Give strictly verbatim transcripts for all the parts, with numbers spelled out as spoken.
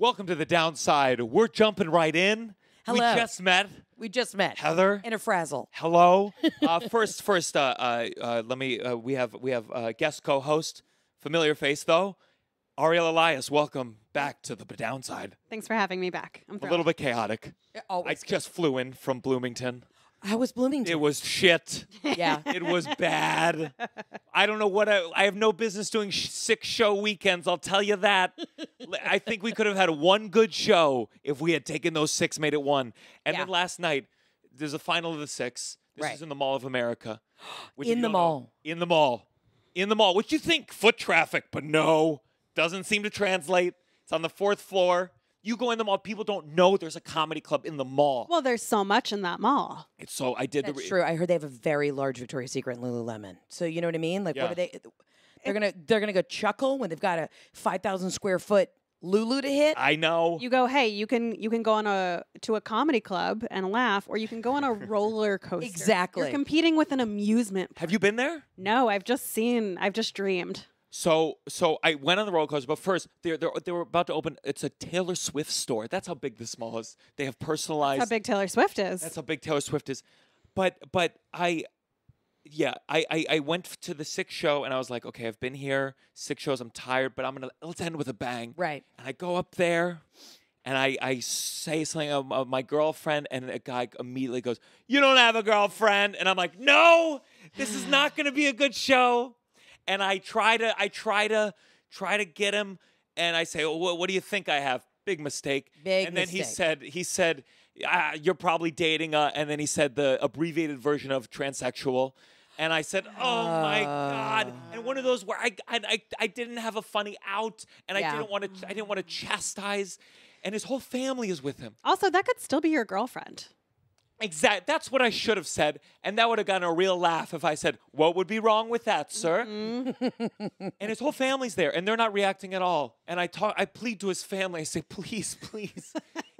Welcome to The Downside. We're jumping right in. Hello. We just met. We just met. Heather. In a frazzle. Hello. uh, first, first, uh, uh, uh, let me. Uh, we have we have uh, guest co-host, familiar face though, Ariel Elias. Welcome back to The Downside. Thanks for having me back. I'm thrilled. A little bit chaotic. It always I just flew in from Bloomington. How was Bloomington? It was shit. Yeah. It was bad. I don't know what I... I have no business doing sh six show weekends, I'll tell you that. I think we could have had one good show if we had taken those six, made it one. And yeah. then last night, there's a final of the six. This right. is in the Mall of America. Which in the mall. Know, in the mall. In the mall. Which you think, foot traffic, but no. Doesn't seem to translate. It's on the fourth floor. You go in the mall, people don't know there's a comedy club in the mall. Well, there's so much in that mall. It's so I did. That's the true. I heard they have a very large Victoria's Secret in Lululemon. So you know what I mean? Like, yeah. what are they? They're gonna they're gonna go chuckle when they've got a five thousand square foot Lulu to hit. I know. You go, hey, you can you can go on a to a comedy club and laugh, or you can go on a roller coaster. Exactly. You're competing with an amusement park. Have you been there? No, I've just seen. I've just dreamed. So, so I went on the roller coaster, but first they they they were about to open. It's a Taylor Swift store. That's how big this mall is. They have personalized. That's how big Taylor Swift is. That's how big Taylor Swift is. But but I, yeah, I I, I went to the sixth show and I was like, okay, I've been here six shows. I'm tired, but I'm gonna let's end with a bang. Right. And I go up there, and I I say something of my girlfriend, and a guy immediately goes, "You don't have a girlfriend," and I'm like, "No, this is not gonna be a good show." And I try to, I try to, try to get him, and I say, well, what, what do you think I have? Big mistake. Big and then mistake. he said, he said, ah, you're probably dating, uh, and then he said the abbreviated version of transsexual, and I said, oh uh... my God! And one of those where I, I, I, I didn't have a funny out, and yeah. I didn't want to, I didn't want to chastise, and his whole family is with him. Also, that could still be your girlfriend. Exactly. That's what I should have said, and that would have gotten a real laugh if I said, "What would be wrong with that, sir?" Mm-mm. And his whole family's there, and they're not reacting at all. And I talk, I plead to his family. I say, "Please, please,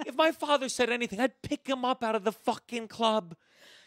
if my father said anything, I'd pick him up out of the fucking club."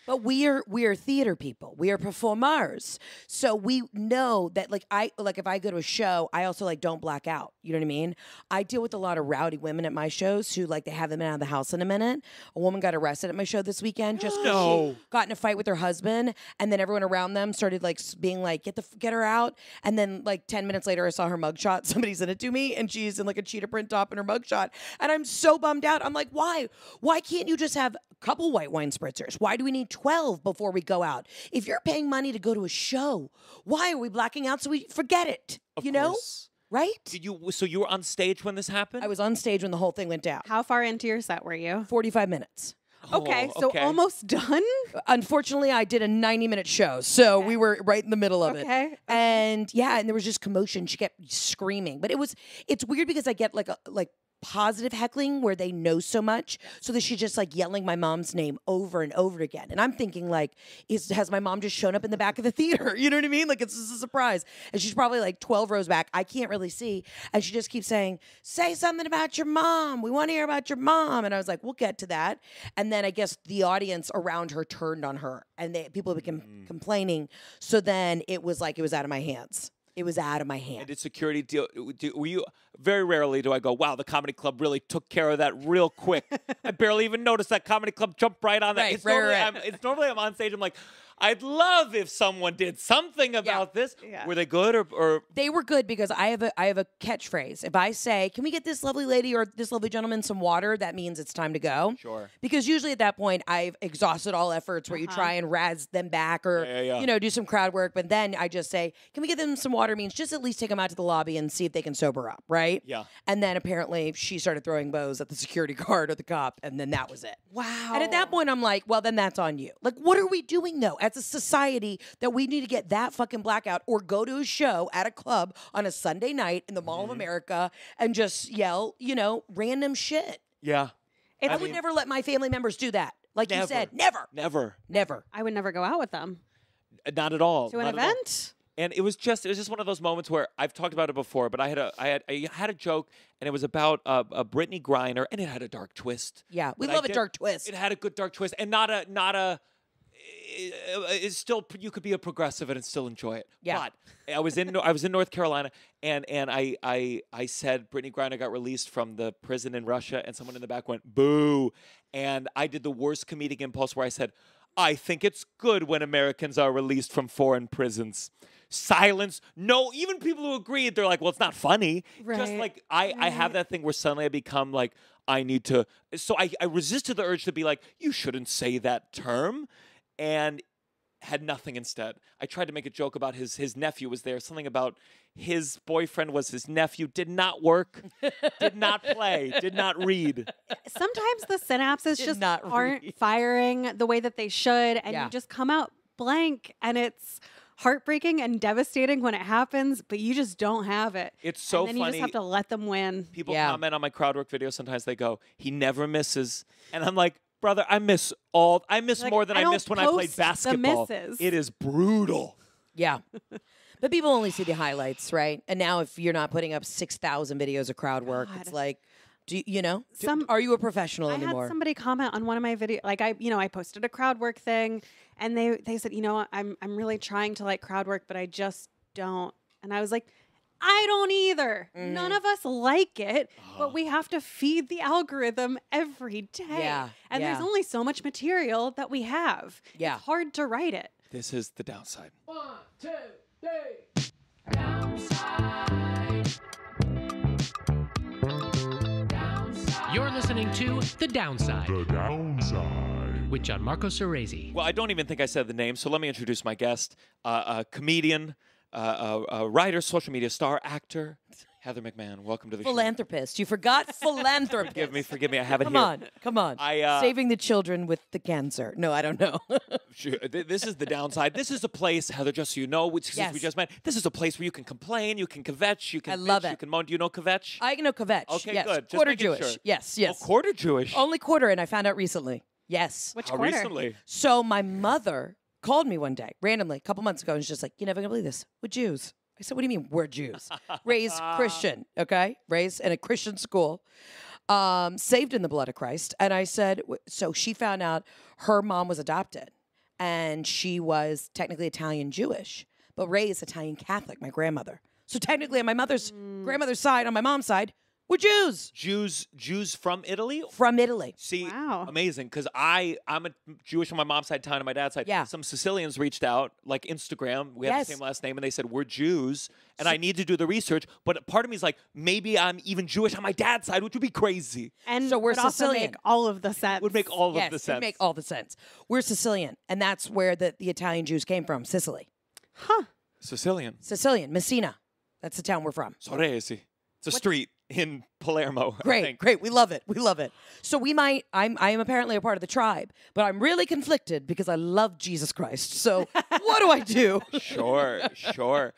But we are we are theater people. We are performers, so we know that. Like I like if I go to a show, I also like don't black out. You know what I mean? I deal with a lot of rowdy women at my shows who like they haven't been out of the house in a minute. A woman got arrested at my show this weekend just because no. she got in a fight with her husband, and then everyone around them started like being like, "Get the get her out!" And then like ten minutes later, I saw her mugshot. Somebody sent it to me, and she's in like a cheetah print top in her mugshot, and I'm so bummed out. I'm like, why? Why can't you just have a couple white wine spritzers? Why do we need twelve before we go out? If you're paying money to go to a show, why are we blacking out so we forget it? Of you know? Course. Right? Did you so you were on stage when this happened? I was on stage when the whole thing went down. How far into your set were you? forty-five minutes. Oh, okay, so okay. almost done? Unfortunately, I did a ninety minute show, so okay. we were right in the middle of okay. it. And yeah, and there was just commotion. She kept screaming. But it was it's weird because I get like a like positive heckling where they know so much, so that she's just like yelling my mom's name over and over again, and I'm thinking like, is has my mom just shown up in the back of the theater? You know what I mean? Like, it's just a surprise, and she's probably like twelve rows back. I can't really see, and she just keeps saying, "Say something about your mom. We want to hear about your mom." And I was like, "We'll get to that." And then I guess the audience around her turned on her, and they, people became mm-hmm. complaining. So then it was like it was out of my hands. It was out of my hand. And did security deal? Do, were you very rarely do I go, wow, the comedy club really took care of that real quick. I barely even noticed that comedy club jumped right on that. Right, it's, right, normally, right. I'm, it's normally I'm on stage. I'm like, I'd love if someone did something about yeah. this. Yeah. Were they good or, or? They were good because I have a I have a catchphrase. If I say, "Can we get this lovely lady or this lovely gentleman some water?" that means it's time to go. Sure. Because usually at that point I've exhausted all efforts where uh-huh. you try and razz them back or yeah, yeah, yeah. you know do some crowd work. But then I just say, "Can we get them some water?" means just at least take them out to the lobby and see if they can sober up, right? Yeah. And then apparently she started throwing bows at the security guard or the cop, and then that was it. Wow. And at that point I'm like, well, then that's on you. Like, what are we doing though? As a society, that we need to get that fucking blackout or go to a show at a club on a Sunday night in the Mall mm-hmm. of America and just yell, you know, random shit. Yeah. If I mean, would never let my family members do that. Like never, you said, never. Never. Never. I would never go out with them. Not at all. To an Not event? And it was just it was just one of those moments where I've talked about it before, but I had a I had I had a joke, and it was about uh, a Brittany Griner, and it had a dark twist. Yeah, we but love I a did, dark twist. It had a good dark twist, and not a not a it's still, you could be a progressive and still enjoy it. Yeah. But I was in I was in North Carolina, and and I I I said Brittany Griner got released from the prison in Russia, and someone in the back went boo, and I did the worst comedic impulse where I said, I think it's good when Americans are released from foreign prisons. Silence. No, even people who agreed, they're like, well, it's not funny. Right. Just like I, right. I have that thing where suddenly I become like, I need to. So I, I resisted the urge to be like, you shouldn't say that term, and had nothing instead. I tried to make a joke about his his nephew was there. Something about his boyfriend was his nephew. Did not work. Did not play. Did not read. Sometimes the synapses just aren't firing the way that they should, and yeah. you just come out blank, and it's heartbreaking and devastating when it happens, but you just don't have it. It's so funny. And then funny. You just have to let them win. People yeah. comment on my crowd work video. Sometimes they go, he never misses. And I'm like, brother, I miss all. I miss like, more than I, I missed when I played basketball. The misses. It is brutal. Yeah. But people only see the highlights, right? And now if you're not putting up six thousand videos of crowd work, God. It's like, do you, you know, Some, do, are you a professional I anymore? I had somebody comment on one of my videos. Like I, you know, I posted a crowd work thing, and they they said, you know, I'm I'm really trying to like crowd work, but I just don't. And I was like, I don't either. Mm. None of us like it, oh. but we have to feed the algorithm every day. Yeah, and yeah. there's only so much material that we have. Yeah. It's hard to write it. This is the downside. One, two, three. Downside. Downside. You're listening to The Downside. The Downside. With Gianmarco Soresi. Well, I don't even think I said the name, so let me introduce my guest, uh, a comedian, Uh, a, a writer, social media star, actor, Heather McMahan. Welcome to the philanthropist. Show. You forgot philanthropist. Forgive me, forgive me. I have it come here. Come on, come on. I, uh, Saving the children with the cancer. No, I don't know. This is the downside. This is a place, Heather, just so you know, which yes. we just met, this is a place where you can complain, you can kvetch, you can I love bitch, it. You can moan. Do you know kvetch? I know kvetch. Okay, yes. good. Just quarter Jewish. Sure. Yes, yes. Oh, quarter Jewish. Only quarter, and I found out recently. Yes. Which How quarter? Recently? So my mother called me one day, randomly, a couple months ago, and she's just like, you're never going to believe this. We're Jews. I said, what do you mean, we're Jews? Raised Christian, okay? Raised in a Christian school, um, saved in the blood of Christ. And I said, so she found out her mom was adopted, and she was technically Italian-Jewish, but raised Italian Catholic, my grandmother. So technically on my mother's mm. grandmother's side, on my mom's side, we're Jews. Jews, Jews from Italy? From Italy. See, wow. amazing, because I, I'm a Jewish on my mom's side, Italian on my dad's side. Yeah. Some Sicilians reached out, like Instagram, we yes. have the same last name, and they said, we're Jews, and so I need to do the research, but part of me is like, maybe I'm even Jewish on my dad's side, which would be crazy. And so we're would Sicilian. Also make all of the sense. It would make all yes, of the sense. It would make all the sense. We're Sicilian, and that's where the, the Italian Jews came from, Sicily. Huh. Sicilian. Sicilian, Messina. That's the town we're from. Soresi. It's a what? Street. In Palermo. Great, I think. Great. We love it. We love it. So we might, I'm, I am apparently a part of the tribe, but I'm really conflicted because I love Jesus Christ. So what do I do? Sure, sure.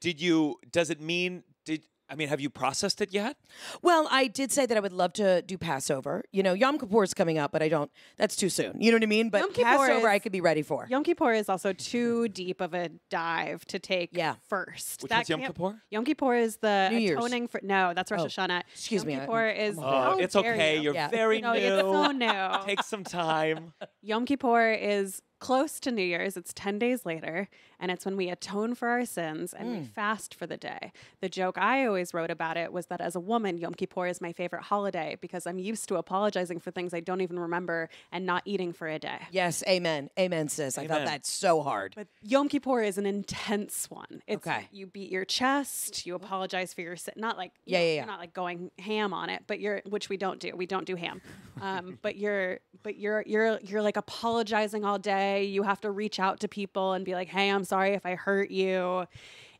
Did you, does it mean, did, I mean, have you processed it yet? Well, I did say that I would love to do Passover. You know, Yom Kippur is coming up, but I don't, that's too soon. You know what I mean? But Yom Passover is, I could be ready for. Yom Kippur is also too deep of a dive to take yeah. first. Which is Yom Kippur? Yom Kippur is the New atoning Year's. For, no, that's Rosh Hashanah. Oh, excuse Yom me. Yom Kippur I'm, is, oh, it's okay, you. You're yeah. very no, new. It's so new. Take some time. Yom Kippur is close to New Year's. It's ten days later, and it's when we atone for our sins and mm. we fast for the day. The joke I always wrote about it was that as a woman, Yom Kippur is my favorite holiday because I'm used to apologizing for things I don't even remember and not eating for a day. Yes, amen. Amen, sis. Amen. I felt that so hard. But Yom Kippur is an intense one. It's okay. You beat your chest, you apologize for your sin. Not like, yeah, you know, yeah, yeah. You're not like going ham on it, but you're, which we don't do. We don't do ham. Um, but you're, but you're, you're, you're like apologizing all day. You have to reach out to people and be like, "Hey, I'm sorry if I hurt you."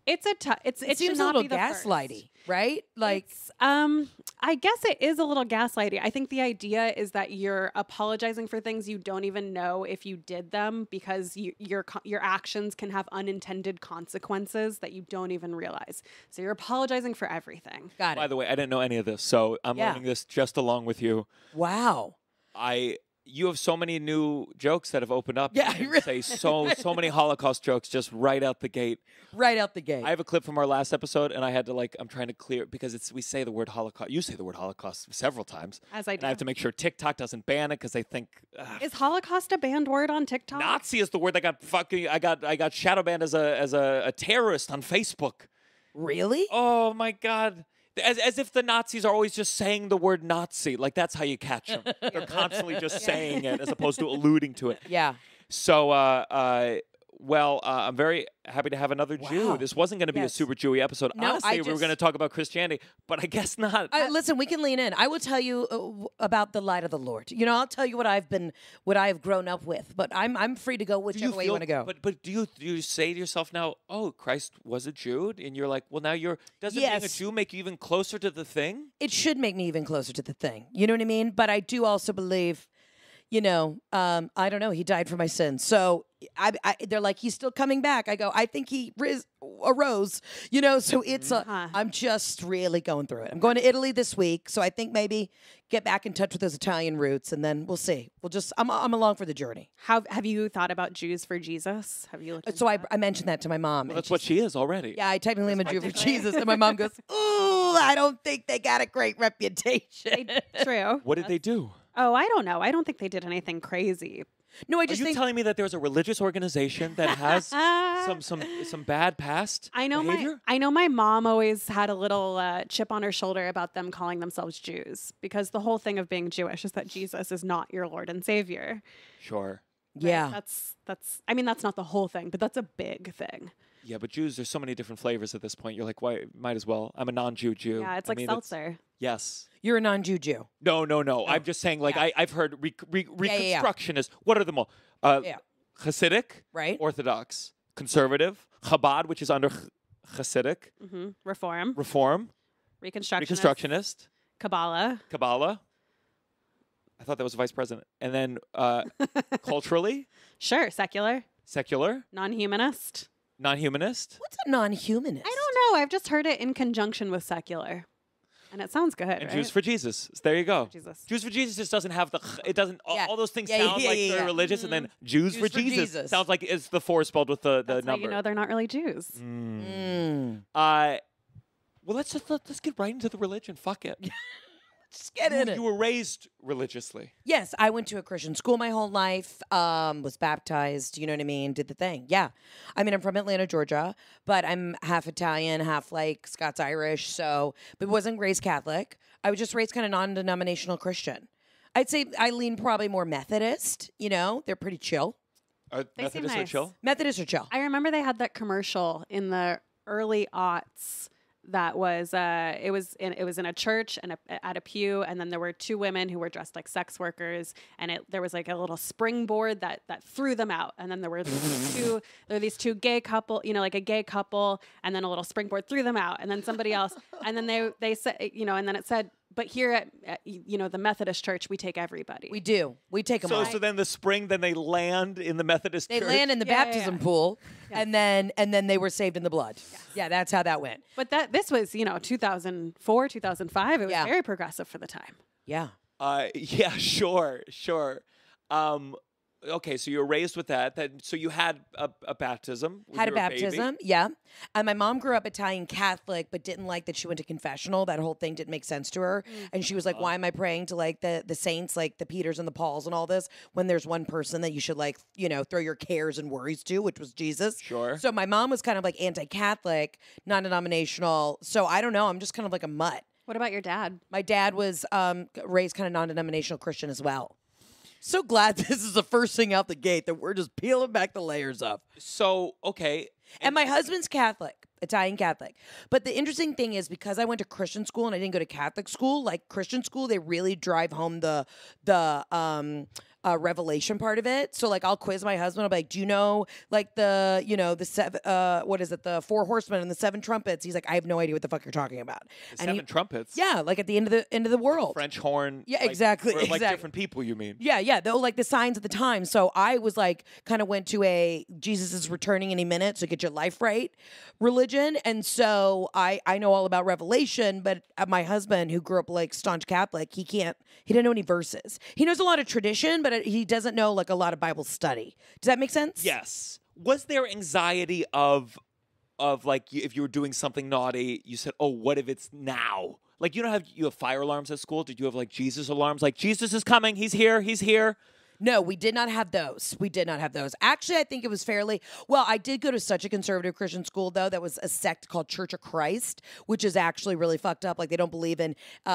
It's a tough. It's it, it seems a little gaslighty, right? Like, it's, um, I guess it is a little gaslighty. I think the idea is that you're apologizing for things you don't even know if you did them because you, your your actions can have unintended consequences that you don't even realize. So you're apologizing for everything. Got it. By the way, I didn't know any of this, so I'm yeah. learning this just along with you. Wow. I. you have so many new jokes that have opened up. Yeah, I really say so so many Holocaust jokes just right out the gate. Right out the gate. I have a clip from our last episode, and I had to like I'm trying to clear it because it's we say the word Holocaust. You say the word Holocaust several times. As I do. And I have to make sure TikTok doesn't ban it because they think. Ugh. Is Holocaust a banned word on TikTok? Nazi is the word that got fucking I got I got shadow banned as a as a, a terrorist on Facebook. Really? Oh my God. As, as if the Nazis are always just saying the word Nazi. Like, that's how you catch them. They're constantly just yeah. saying it as opposed to alluding to it. Yeah. So, uh, uh, well, uh, I'm very happy to have another wow. Jew. This wasn't going to be yes. a super Jewy episode. No, honestly, I just... we were going to talk about Christianity, but I guess not. Uh, listen, we can lean in. I will tell you uh, about the light of the Lord. You know, I'll tell you what I've been, what I've grown up with. But I'm, I'm free to go whichever you way feel, you want to go. But, but do you, do you say to yourself now, oh, Christ was a Jew, and you're like, well, now you're. Doesn't yes. being a Jew make you even closer to the thing? It should make me even closer to the thing. You know what I mean? But I do also believe. You know, um, I don't know. He died for my sins. So I, I, they're like, he's still coming back. I go, I think he ris arose. You know, so it's a, huh. I'm just really going through it. I'm going to Italy this week. So I think maybe get back in touch with those Italian roots and then we'll see. We'll just, I'm, I'm along for the journey. How, have you thought about Jews for Jesus? Have you looked So I, I mentioned that to my mom. Well, that's what she is already. Yeah, I technically am a Jew for Jesus. And my mom goes, ooh, I don't think they got a great reputation. They, true. What did that's they do? Oh, I don't know. I don't think they did anything crazy. No, I just Are you think telling me that there's a religious organization that has some some some bad past? I know behavior? my I know my mom always had a little uh, chip on her shoulder about them calling themselves Jews because the whole thing of being Jewish is that Jesus is not your Lord and Savior. Sure. Right? Yeah. That's that's I mean that's not the whole thing, but that's a big thing. Yeah, but Jews, there's so many different flavors at this point. You're like, why? Might as well. I'm a non-Jew Jew. Yeah, it's I like mean, seltzer. It's, yes. You're a non-Jew Jew. No, no, no. Oh. I'm just saying, like, yeah. I, I've heard re re Reconstructionists. Yeah, yeah, yeah. What are them all? Uh, yeah. Hasidic. Right. Orthodox. Conservative. Chabad, which is under Hasidic. Mm-hmm. Reform. Reform. Reconstructionist. Reconstructionist. Kabbalah. Kabbalah. I thought that was vice president. And then uh, culturally? Sure. Secular. Secular. Non-humanist. Non-humanist? What's a non-humanist? I don't know. I've just heard it in conjunction with secular. And it sounds good, and right? Jews for Jesus. So there you go. Jesus. Jews for Jesus just doesn't have the... It doesn't... Yeah. All those things yeah, sound yeah, like yeah, they're yeah. religious. Mm-hmm. And then Jews, Jews for, for Jesus, Jesus sounds like it's the four spelled with the, the That's number. That's you know they're not really Jews. Mm. Mm. Uh, well, let's just let's get right into the religion. Fuck it. Just get in you, it. You were raised religiously. Yes, I went to a Christian school my whole life, um, was baptized, you know what I mean, did the thing. Yeah. I mean, I'm from Atlanta, Georgia, but I'm half Italian, half like Scots-Irish, so but wasn't raised Catholic. I was just raised kind of non-denominational Christian. I'd say I lean probably more Methodist, you know, they're pretty chill. Are they Methodists nice. are chill? Methodists are chill. I remember they had that commercial in the early aughts. That was uh, it was in, it was in a church and a, at a pew, and then there were two women who were dressed like sex workers, and it there was like a little springboard that that threw them out, and then there were two there were these two gay couple, you know, like a gay couple, and then a little springboard threw them out, and then somebody else, and then they they said, you know, and then it said. But here at, at you know the Methodist Church, we take everybody. We do. We take them. So all. so then the spring, then they land in the Methodist. They church? land in the yeah, baptism yeah, yeah. pool, yeah. and then and then they were saved in the blood. Yeah. yeah, that's how that went. But that this was you know two thousand four, two thousand five. It was yeah. very progressive for the time. Yeah. Uh, yeah. Sure. Sure. Um, okay, so you were raised with that. That so you had a, a baptism. Had a baptism, baby. yeah. And my mom grew up Italian Catholic, but didn't like that she went to confessional. That whole thing didn't make sense to her, and she was like, "Why am I praying to like the the saints, like the Peters and the Pauls and all this, when there's one person that you should like, you know, throw your cares and worries to, which was Jesus?" Sure. So my mom was kind of like anti-Catholic, non-denominational. So I don't know. I'm just kind of like a mutt. What about your dad? My dad was um, raised kind of non-denominational Christian as well. So glad this is the first thing out the gate that we're just peeling back the layers of. So, okay. And, and my husband's Catholic, Italian Catholic. But the interesting thing is because I went to Christian school and I didn't go to Catholic school, like Christian school, they really drive home the the um uh, Revelation part of it. So like I'll quiz my husband. I'll be like, do you know like the, you know, the seven, uh, what is it? The four horsemen and the seven trumpets. He's like, I have no idea what the fuck you're talking about. The and seven he, trumpets? Yeah. Like at the end of the end of the world. French horn. Yeah, like, exactly. Or, like exactly. different people you mean. Yeah. Yeah. Though like the signs at the time. So I was like, kind of went to a Jesus is returning any minute. So get your life right religion. And so I, I know all about Revelation, but my husband who grew up like staunch Catholic, he can't, he didn't know any verses. He knows a lot of tradition, but a, he doesn't know like a lot of Bible study. Does that make sense? Yes. Was there anxiety of, of like if you were doing something naughty, you said, oh, what if it's now? Like you don't have, you have fire alarms at school. Did you have like Jesus alarms? Like Jesus is coming. He's here. He's here. No, we did not have those. We did not have those. Actually, I think it was fairly... Well, I did go to such a conservative Christian school, though, that was a sect called Church of Christ, which is actually really fucked up. Like, they don't believe in uh,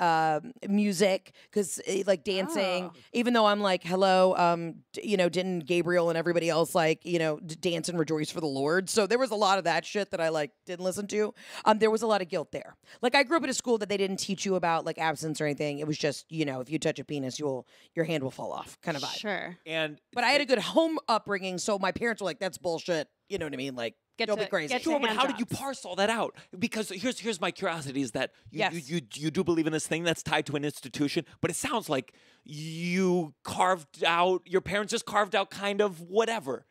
uh, music, because, like, dancing. Oh. Even though I'm like, hello, um, you know, didn't Gabriel and everybody else, like, you know, dance and rejoice for the Lord? So there was a lot of that shit that I, like, didn't listen to. Um, there was a lot of guilt there. Like, I grew up in a school that they didn't teach you about, like, abstinence or anything. It was just, you know, if you touch a penis, you'll your hand will fall off. Kind of vibe. Sure. And but I had a good home upbringing, so my parents were like, that's bullshit. You know what I mean? Like, get don't to, be crazy. Sure, but how jobs. did you parse all that out? Because here's here's my curiosity is that you, yes. you, you, you do believe in this thing that's tied to an institution, but it sounds like you carved out, your parents just carved out kind of whatever.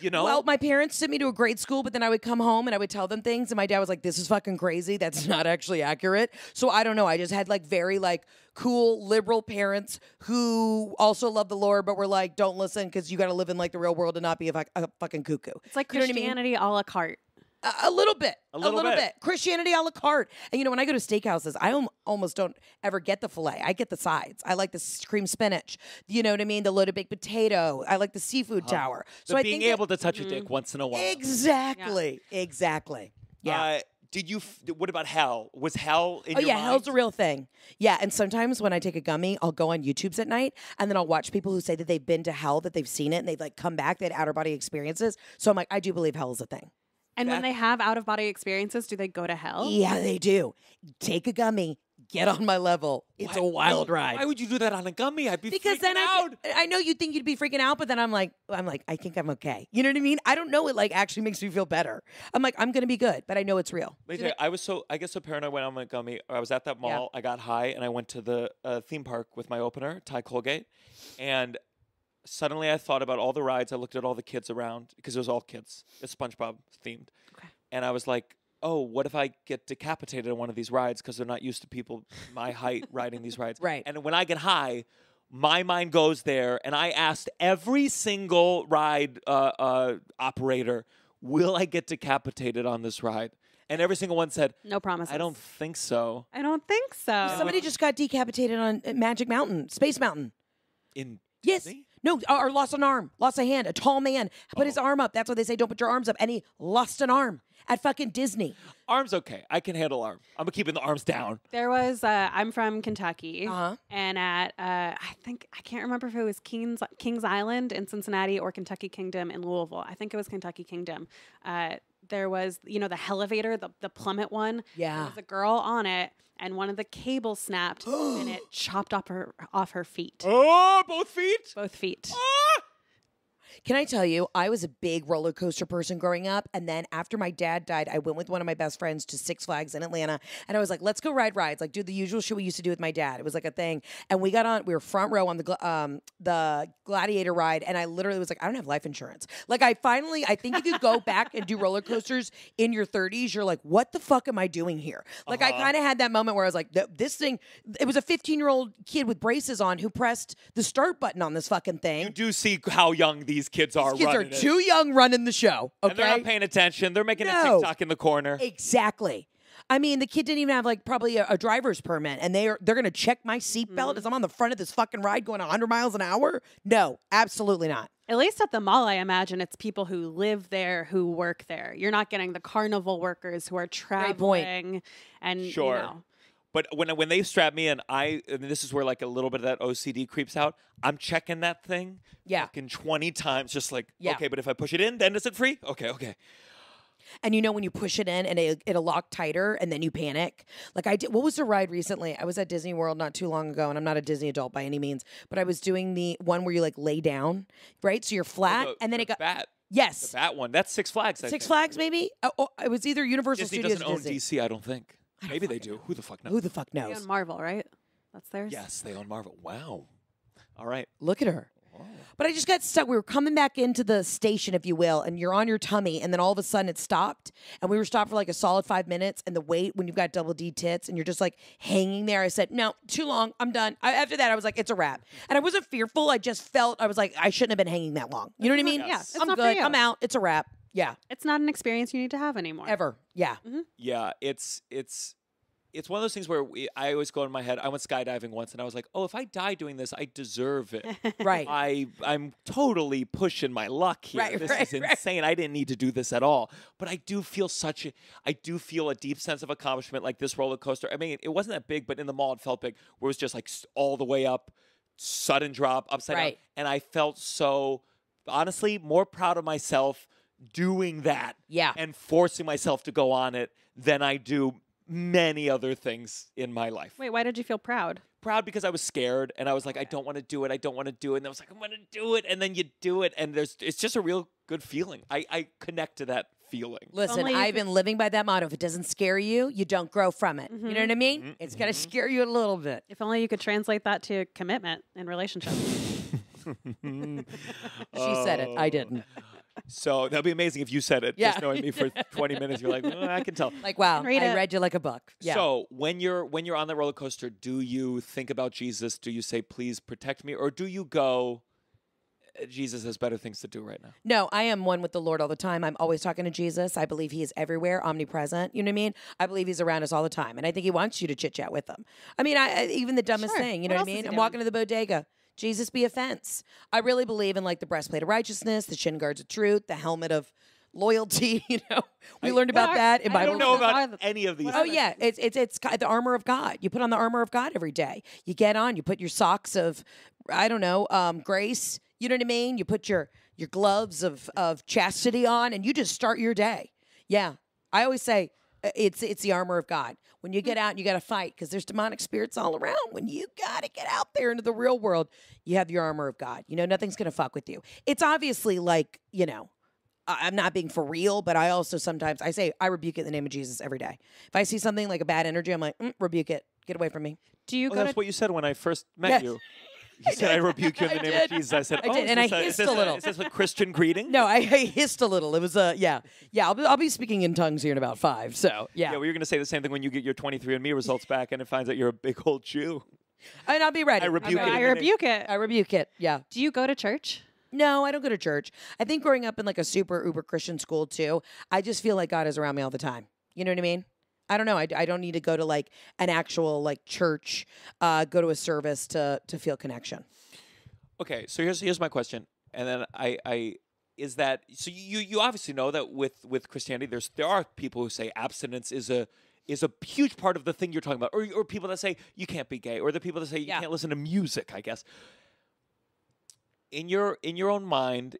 You know? Well, my parents sent me to a grade school, but then I would come home and I would tell them things, and my dad was like, this is fucking crazy. That's not actually accurate. So I don't know. I just had like very like cool liberal parents who also love the Lord, but were like, don't listen because you got to live in like the real world and not be a, a fucking cuckoo. It's like Christianity you know I mean? a la carte. A little bit. A little, a little bit. bit. Christianity a la carte. And, you know, when I go to steakhouses, I om almost don't ever get the filet. I get the sides. I like the cream spinach. You know what I mean? The loaded baked potato. I like the seafood uh, tower. So I being think able that, to touch mm, a dick once in a while. Exactly. Yeah. Exactly. Yeah. Uh, Did you, f what about hell? Was hell in oh, your yeah, mind? Oh yeah, hell's a real thing. Yeah, and sometimes when I take a gummy, I'll go on YouTube's at night, and then I'll watch people who say that they've been to hell, that they've seen it, and they've like come back, they had outer body experiences. So I'm like, I do believe hell is a thing. And That's when they have out of body experiences, do they go to hell? Yeah, they do. Take a gummy. Get on my level. It's why, a wild ride. Why would you do that on a gummy? I'd be because freaking then out. I, I know you'd think you'd be freaking out, but then I'm like, I'm like, I think I'm okay. You know what I mean? I don't know. It like actually makes me feel better. I'm like, I'm gonna be good, but I know it's real. Let me tell you, I was so I guess so paranoid when I went on my gummy. I was at that mall. Yeah. I got high and I went to the uh, theme park with my opener, Ty Colgate, and suddenly I thought about all the rides. I looked at all the kids around because it was all kids. It's SpongeBob themed, okay. And I was like, oh, what if I get decapitated on one of these rides because they're not used to people my height riding these rides? Right. And when I get high, my mind goes there, and I asked every single ride uh, uh, operator, will I get decapitated on this ride? And every single one said, no promises. I don't think so. I don't think so. Somebody just got decapitated on Magic Mountain, Space Mountain. In Yes. Disney? No, or lost an arm, lost a hand, a tall man. Put oh. his arm up. That's why they say don't put your arms up. And he lost an arm at fucking Disney. Arm's okay. I can handle arm. I'm keeping the arms down. There was, uh, I'm from Kentucky. Uh-huh. And at, uh, I think, I can't remember if it was Kings, Kings Island in Cincinnati or Kentucky Kingdom in Louisville. I think it was Kentucky Kingdom. Uh, there was, you know, the elevator, the, the plummet one. Yeah. There was a girl on it. And one of the cables snapped, and it chopped off her off her feet. Oh, both feet! Both feet. Ah! Can I tell you, I was a big roller coaster person growing up, and then after my dad died, I went with one of my best friends to Six Flags in Atlanta, and I was like, let's go ride rides, like do the usual shit we used to do with my dad. It was like a thing, and we got on, we were front row on the um, the Gladiator ride, and I literally was like, I don't have life insurance. Like I finally, I think if you go back and do roller coasters in your thirties, you're like, what the fuck am I doing here? Like uh-huh. I kind of had that moment where I was like, this thing, it was a fifteen-year-old kid with braces on who pressed the start button on this fucking thing. You do see how young these These kids are. These kids are too young running the show. Okay, and they're not paying attention. They're making no. a TikTok in the corner. Exactly. I mean, the kid didn't even have like probably a, a driver's permit, and they are they're gonna check my seatbelt mm. as I'm on the front of this fucking ride going a hundred miles an hour. No, absolutely not. At least at the mall, I imagine it's people who live there who work there. You're not getting the carnival workers who are traveling and sure. You know, but when when they strap me in, I and this is where like a little bit of that O C D creeps out. I'm checking that thing, yeah, fucking twenty times, just like yeah. okay. But if I push it in, then is it free? Okay, okay. And you know when you push it in and it, it'll lock tighter, and then you panic. Like I did. What was the ride recently? I was at Disney World not too long ago, and I'm not a Disney adult by any means, but I was doing the one where you like lay down, right? So you're flat, the, and then the it got bat. Yes, the bat one. That's Six Flags. I Six think. Flags, maybe. Oh, oh, it was either Universal Disney Studios. Disney doesn't own Disney. D C, I don't think. Maybe they do. Know. Who the fuck knows? Who the fuck knows? They own Marvel, right? That's theirs? Yes, they own Marvel. Wow. All right. Look at her. Oh. But I just got stuck. We were coming back into the station, if you will, and you're on your tummy, and then all of a sudden it stopped, and we were stopped for like a solid five minutes, and the wait when you've got double D tits and you're just like hanging there. I said, no, too long. I'm done. I, after that, I was like, it's a wrap. And I wasn't fearful. I just felt, I was like, I shouldn't have been hanging that long. You know what I mean? Yes. Yeah. It's I'm good. I'm out. It's a wrap. Yeah. It's not an experience you need to have anymore. Ever. Yeah. Mm-hmm. Yeah. It's, it's, It's one of those things where we, I always go in my head, I went skydiving once, and I was like, oh, if I die doing this, I deserve it. Right. I, I'm totally pushing my luck here. Right, this right, is insane. Right. I didn't need to do this at all. But I do feel such a, I do feel a deep sense of accomplishment, like this roller coaster. I mean, it wasn't that big, but in the mall, it felt big, where it was just like all the way up, sudden drop, upside right. down. And I felt so, honestly, more proud of myself doing that yeah. and forcing myself to go on it than I do many other things in my life. Wait, why did you feel proud? Proud because I was scared, and I was like, okay. I don't want to do it. I don't want to do it. And I was like, I'm going to do it. And then you do it. And there's, it's just a real good feeling. I, I connect to that feeling. Listen, I've been living by that motto. If it doesn't scare you, you don't grow from it. Mm-hmm. You know what I mean? Mm-hmm. It's going to scare you a little bit. If only you could translate that to commitment in relationships. She oh. said it. I didn't. So that'd be amazing if you said it. Yeah. Just knowing me for twenty minutes, you're like, oh, I can tell. Like, wow, read I it. read you like a book. Yeah. So when you're when you're on that roller coaster, do you think about Jesus? Do you say, please protect me? Or do you go, Jesus has better things to do right now? No, I am one with the Lord all the time. I'm always talking to Jesus. I believe he is everywhere, omnipresent. You know what I mean? I believe he's around us all the time. And I think he wants you to chit-chat with him. I mean, I, even the dumbest sure. thing, you what know what I mean? I'm doing? walking to the bodega. Jesus be a fence. I really believe in like the breastplate of righteousness, the shin guards of truth, the helmet of loyalty. You know, we I, learned about well, that in Bible. I don't know about any of these. Oh things. yeah, it's it's it's the armor of God. You put on the armor of God every day. You get on. You put your socks of, I don't know, um, grace. You know what I mean? You put your your gloves of of chastity on, and you just start your day. Yeah, I always say. It's it's the armor of God. When you get out, and you got to fight because there's demonic spirits all around. When you got to get out there into the real world, you have your armor of God. You know, nothing's going to fuck with you. It's obviously like, you know, I'm not being for real, but I also sometimes, I say, I rebuke it in the name of Jesus every day. If I see something like a bad energy, I'm like, mm, rebuke it. Get away from me. Do you? Oh, go that's what you said when I first met yes. you. You said, I rebuke you in the name of Jesus. I said, oh, I did. And I hissed a little. Is this a Christian greeting? No, I, I hissed a little. It was a, yeah. Yeah, I'll be, I'll be speaking in tongues here in about five, so, yeah. Yeah, well, you're going to say the same thing when you get your twenty-three and me results back and it finds out you're a big old Jew. And I'll be right. I rebuke okay. it. I rebuke it. I rebuke it, yeah. Do you go to church? No, I don't go to church. I think growing up in like a super uber Christian school, too, I just feel like God is around me all the time. You know what I mean? I don't know. I, I don't need to go to like an actual like church, uh, go to a service to to feel connection. Okay, so here's here's my question, and then I, I is that so you you obviously know that with with Christianity there's there are people who say abstinence is a is a huge part of the thing you're talking about, or or people that say you can't be gay, or the people that say you yeah. can't listen to music. I guess in your in your own mind.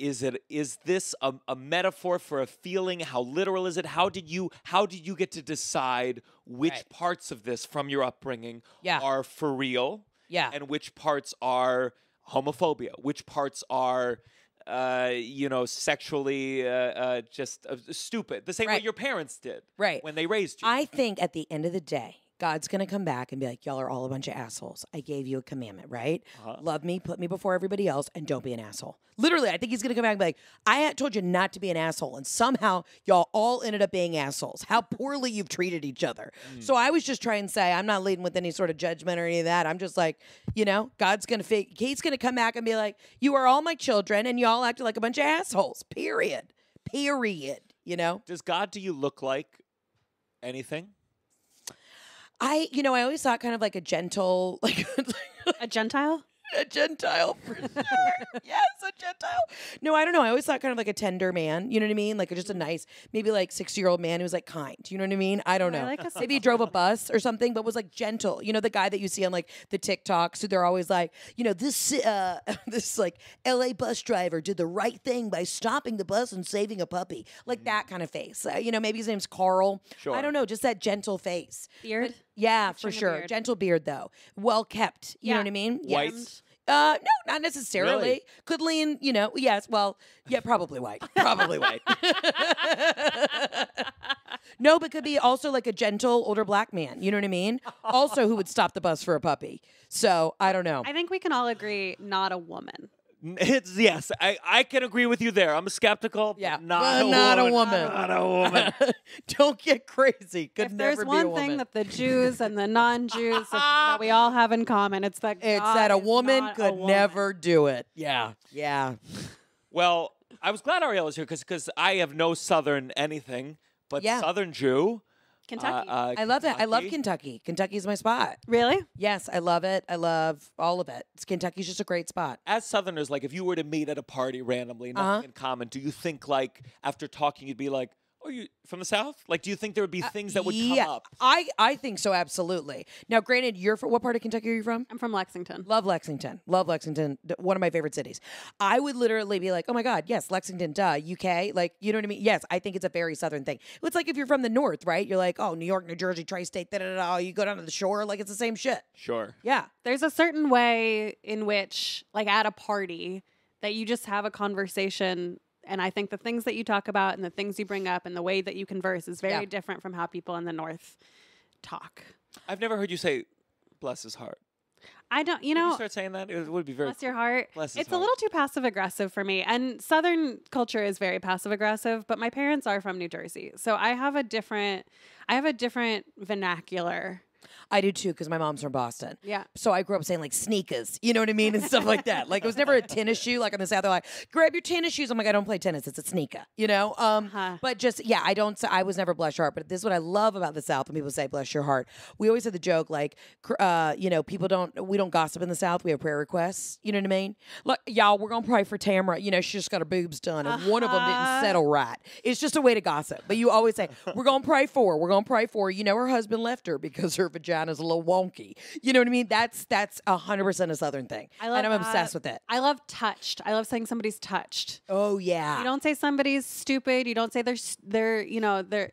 Is it is this a, a metaphor for a feeling? How literal is it? How did you how did you get to decide which right. parts of this from your upbringing yeah. are for real? Yeah, and which parts are homophobia? Which parts are uh, you know sexually uh, uh, just uh, stupid? The same right. way your parents did right. when they raised you. I think at the end of the day, God's going to come back and be like, y'all are all a bunch of assholes. I gave you a commandment, right? Uh-huh. Love me, put me before everybody else, and don't be an asshole. Literally, I think he's going to come back and be like, I told you not to be an asshole, and somehow y'all all ended up being assholes. How poorly you've treated each other. Mm. So I was just trying to say, I'm not leading with any sort of judgment or any of that. I'm just like, you know, God's going to he's going to come back and be like, you are all my children, and y'all acted like a bunch of assholes, period. Period, you know? Does God, do you look like anything? I, you know, I always thought kind of like a gentle, like a Gentile, a Gentile for sure. Yes, a Gentile. No, I don't know. I always thought kind of like a tender man. You know what I mean? Like just a nice, maybe like sixty year old man who was like kind. You know what I mean? I don't know. I like a maybe he drove a bus or something, but was like gentle. You know, the guy that you see on like the TikToks who they're always like, you know, this uh, this like L A bus driver did the right thing by stopping the bus and saving a puppy, like mm. that kind of face. Uh, you know, maybe his name's Carl. Sure. I don't know. Just that gentle face. Beard. But yeah, for sure. Beard. Gentle beard, though. Well kept. You yeah. know what I mean? White. Yes. Uh, no, not necessarily. Really? Could lean, you know, yes, well, yeah, probably white. Probably white. No, but could be also like a gentle older black man. You know what I mean? Also who would stop the bus for a puppy. So I don't know. I think we can all agree not a woman. It's, yes, I, I can agree with you there. I'm skeptical. Yeah, not, uh, a, not woman. a woman. Not a woman. Don't get crazy. Could if never there's be one a woman. thing that the Jews and the non-Jews that we all have in common, it's that God it's that a woman could a woman. never do it. Yeah, yeah. Well, I was glad Ariel was here because because I have no Southern anything, but yeah. Southern Jew. Kentucky. Uh, uh, I love Kentucky. that. I love Kentucky. Kentucky's my spot. Really? Yes, I love it. I love all of it. It's, Kentucky's just a great spot. As Southerners, like if you were to meet at a party randomly, nothing uh-huh. in common, do you think like after talking you'd be like, oh, you from the South? Like, do you think there would be things uh, that would yeah, come up? I, I think so, absolutely. Now, granted, you're from, what part of Kentucky are you from? I'm from Lexington. Love Lexington. Love Lexington. One of my favorite cities. I would literally be like, oh my God, yes, Lexington, duh, U K. Like, you know what I mean? Yes, I think it's a very Southern thing. It's like if you're from the North, right? You're like, oh, New York, New Jersey, tri-state, da da da. You go down to the shore, like it's the same shit. Sure. Yeah. There's a certain way in which, like at a party, that you just have a conversation. And I think the things that you talk about and the things you bring up and the way that you converse is very yeah. different from how people in the North talk. I've never heard you say, bless his heart. I don't, you Did know. You start saying that? It would be very. Bless your heart. Bless his it's heart. a little too passive aggressive for me. And Southern culture is very passive aggressive, but my parents are from New Jersey. So I have a different, I have a different vernacular. I do too, because my mom's from Boston. Yeah. So I grew up saying like sneakers, you know what I mean? And stuff like that. Like it was never a tennis shoe. Like on the South, they're like, grab your tennis shoes. I'm like, I don't play tennis. It's a sneaker, you know? Um, uh-huh. But just, yeah, I don't, I was never bless your heart. But this is what I love about the South when people say bless your heart. We always had the joke like, uh, you know, people don't, we don't gossip in the South. We have prayer requests. You know what I mean? Look, y'all, we're going to pray for Tamara. You know, she just got her boobs done and uh-huh. one of them didn't settle right. It's just a way to gossip. But you always say, we're going to pray for her. We're going to pray for her. You know, her husband left her because her vagina's a little wonky. You know what I mean? That's that's a hundred percent a Southern thing. I love and I'm that. obsessed with it. I love touched. I love saying somebody's touched. Oh yeah. You don't say somebody's stupid. You don't say they're they're you know they're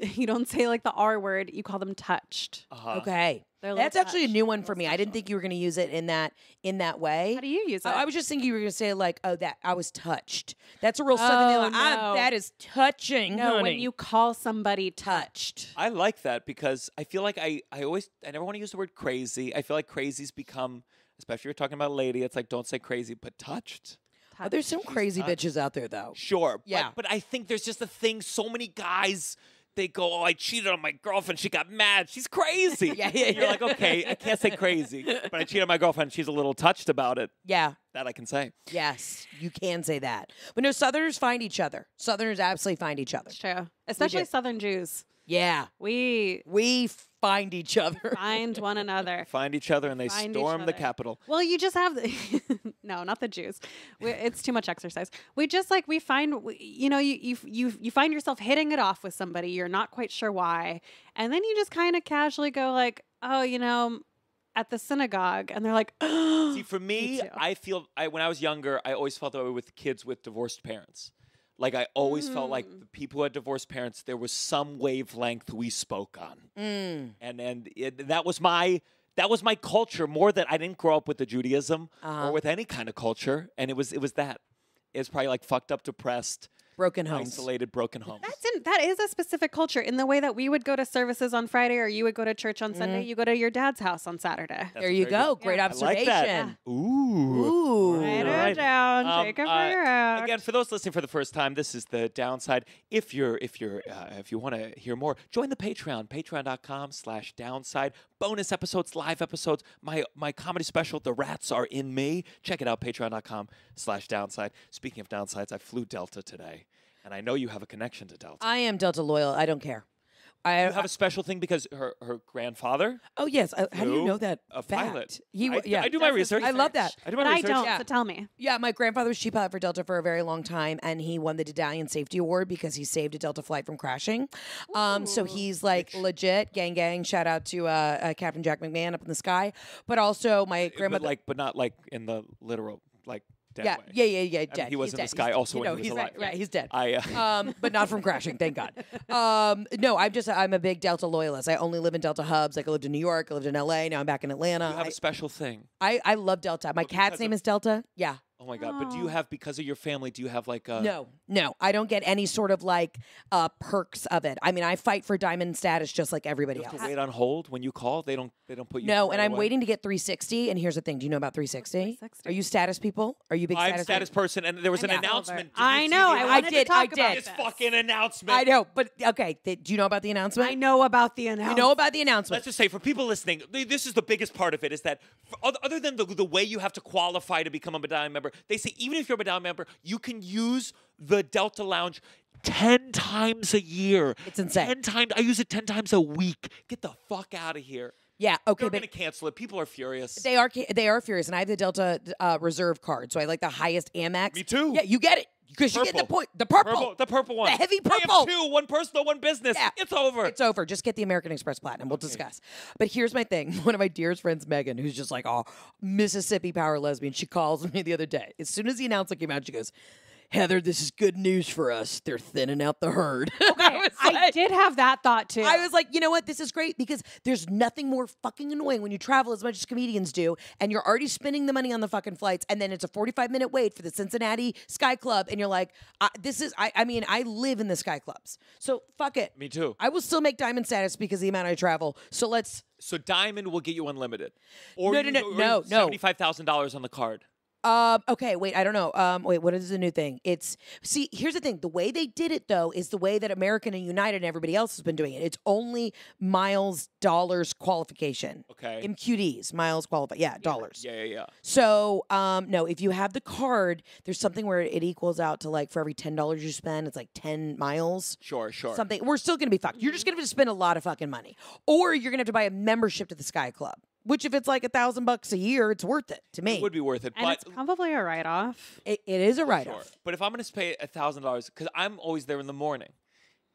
you don't say like the R word. You call them touched. Uh-huh. Okay. That's touched. actually a new one for me. I didn't think you were going to use it in that in that way. How do you use it? I, I was just thinking you were going to say like, oh, that I was touched. That's a real oh, Southern thing. Like, no. That is touching, no, honey. When you call somebody touched. I like that because I feel like I, I always, I never want to use the word crazy. I feel like crazy's become, especially if you're talking about a lady, it's like, don't say crazy, but touched. touched. Oh, there's some She's crazy touched. bitches out there though. Sure. Yeah. But, but I think there's just a thing, so many guys... They go, oh, I cheated on my girlfriend. She got mad. She's crazy. yeah, yeah, yeah. You're like, okay, I can't say crazy, but I cheated on my girlfriend. She's a little touched about it. Yeah. That I can say. Yes, you can say that. But no, Southerners find each other. Southerners absolutely find each other. It's true. Especially Southern Jews. Yeah. We we find each other. Find one another. Find each other and they find storm the Capitol. Well, you just have the No, not the Jews. We, it's too much exercise. We just like we find we, you know you, you you you find yourself hitting it off with somebody you're not quite sure why. And then you just kind of casually go like, "Oh, you know, at the synagogue," and they're like, oh, see, for me, me I feel I when I was younger, I always felt that way with kids with divorced parents. Like, I always mm. felt like the people who had divorced parents, there was some wavelength we spoke on. Mm. And and it, that was my that was my culture, more that I didn't grow up with the Judaism uh-huh. or with any kind of culture. And it was it was that. It was probably like fucked up, depressed. Broken homes. Isolated, broken homes. That's in, that is a specific culture in the way that we would go to services on Friday or you would go to church on mm-hmm. Sunday. You go to your dad's house on Saturday. That's there you go. Good. Great yeah. observation. I like that. Yeah. Ooh. Ooh. Write right. her down. Um, Take her uh, for your act. Again, for those listening for the first time, this is the downside. If you're, if you're, uh, if you want to hear more, join the Patreon. Patreon.com slash downside. Bonus episodes, live episodes. My, my comedy special, The Rats Are In Me. Check it out. Patreon.com slash downside. Speaking of downsides, I flew Delta today. And I know you have a connection to Delta. I am Delta loyal. I don't care. I you have I, a special thing because her, her grandfather. Oh, yes. I, how do you know that a fact? Pilot. He, I, yeah. I do my research. I love that. I do my but research. I don't, yeah. so tell me. Yeah, my grandfather was chief pilot for Delta for a very long time, and he won the Dedalian Safety Award because he saved a Delta flight from crashing. Um, so he's like Bitch. legit, gang gang. Shout out to uh, uh, Captain Jack McMahan up in the sky. But also my grandmother. But, like, but not like in the literal, like. Dead yeah, way. yeah, yeah, yeah, dead. I mean, he was he's in dead. the sky he's, also you know, when he was alive. Right, right, he's dead. I, uh, um, but not from crashing, thank God. Um, no, I'm just, I'm a big Delta loyalist. I only live in Delta hubs. Like I lived in New York, I lived in L A, now I'm back in Atlanta. You have I, a special thing. I, I love Delta. My well, cat's name of... is Delta. Yeah. Oh my God. Oh. But do you have, because of your family, do you have like a... No, no. I don't get any sort of like uh, perks of it. I mean, I fight for diamond status just like everybody else. You have else. to wait on hold when you call? They don't They don't put you... No, and I'm away. waiting to get three sixty. And here's the thing. Do you know about three sixty? Are you status people? Are you big I'm status I'm status people? person. And there was I an know. announcement. I know. I, I did. I did. This fucking announcement. I know. But okay. Th do you know about the announcement? I know about the announcement. You know about the announcement. Let's just say for people listening, this is the biggest part of it, is that for, other than the, the way you have to qualify to become a medallion member, they say even if you're a medallion member, you can use the Delta Lounge ten times a year. It's insane. Ten times. I use it ten times a week. Get the fuck out of here. Yeah. Okay. They're going to cancel it. People are furious. They are. They are furious. And I have the Delta uh, Reserve card, so I like the highest Amex. Me too. Yeah, you get it because you get the point. The purple. purple. The purple one. The heavy purple. Two. One personal. One business. Yeah. It's over. It's over. Just get the American Express Platinum. We'll okay. discuss. But here's my thing. One of my dearest friends, Megan, who's just like, oh, Mississippi power lesbian. She calls me the other day. As soon as the announcement came out, she goes, Heather, this is good news for us. They're thinning out the herd. Okay, I, like, I did have that thought, too. I was like, you know what? This is great because there's nothing more fucking annoying when you travel as much as comedians do and you're already spending the money on the fucking flights and then it's a forty-five minute wait for the Cincinnati Sky Club and you're like, uh, this is, I, I mean, I live in the Sky Clubs. So fuck it. Me too. I will still make diamond status because of the amount I travel. So let's. So diamond will get you unlimited. Or no, no, no, you, no, no. seventy-five thousand dollars on the card. Um, okay, wait, I don't know. Um, wait, what is the new thing? It's, see, here's the thing. The way they did it, though, is the way that American and United and everybody else has been doing it. It's only miles, dollars, qualification. Okay. M Q Ds, miles, qualified. Yeah, yeah, dollars. Yeah, yeah, yeah. So, um, no, if you have the card, there's something where it equals out to, like, for every ten dollars you spend, it's like ten miles. Sure, sure. Something. We're still going to be fucked. You're just going to have to spend a lot of fucking money. Or you're going to have to buy a membership to the Sky Club. Which, if it's like a thousand bucks a year, it's worth it to me. It would be worth it, and but it's probably a write-off. It, it is a write-off. Sure. But if I'm going to pay a thousand dollars, because I'm always there in the morning,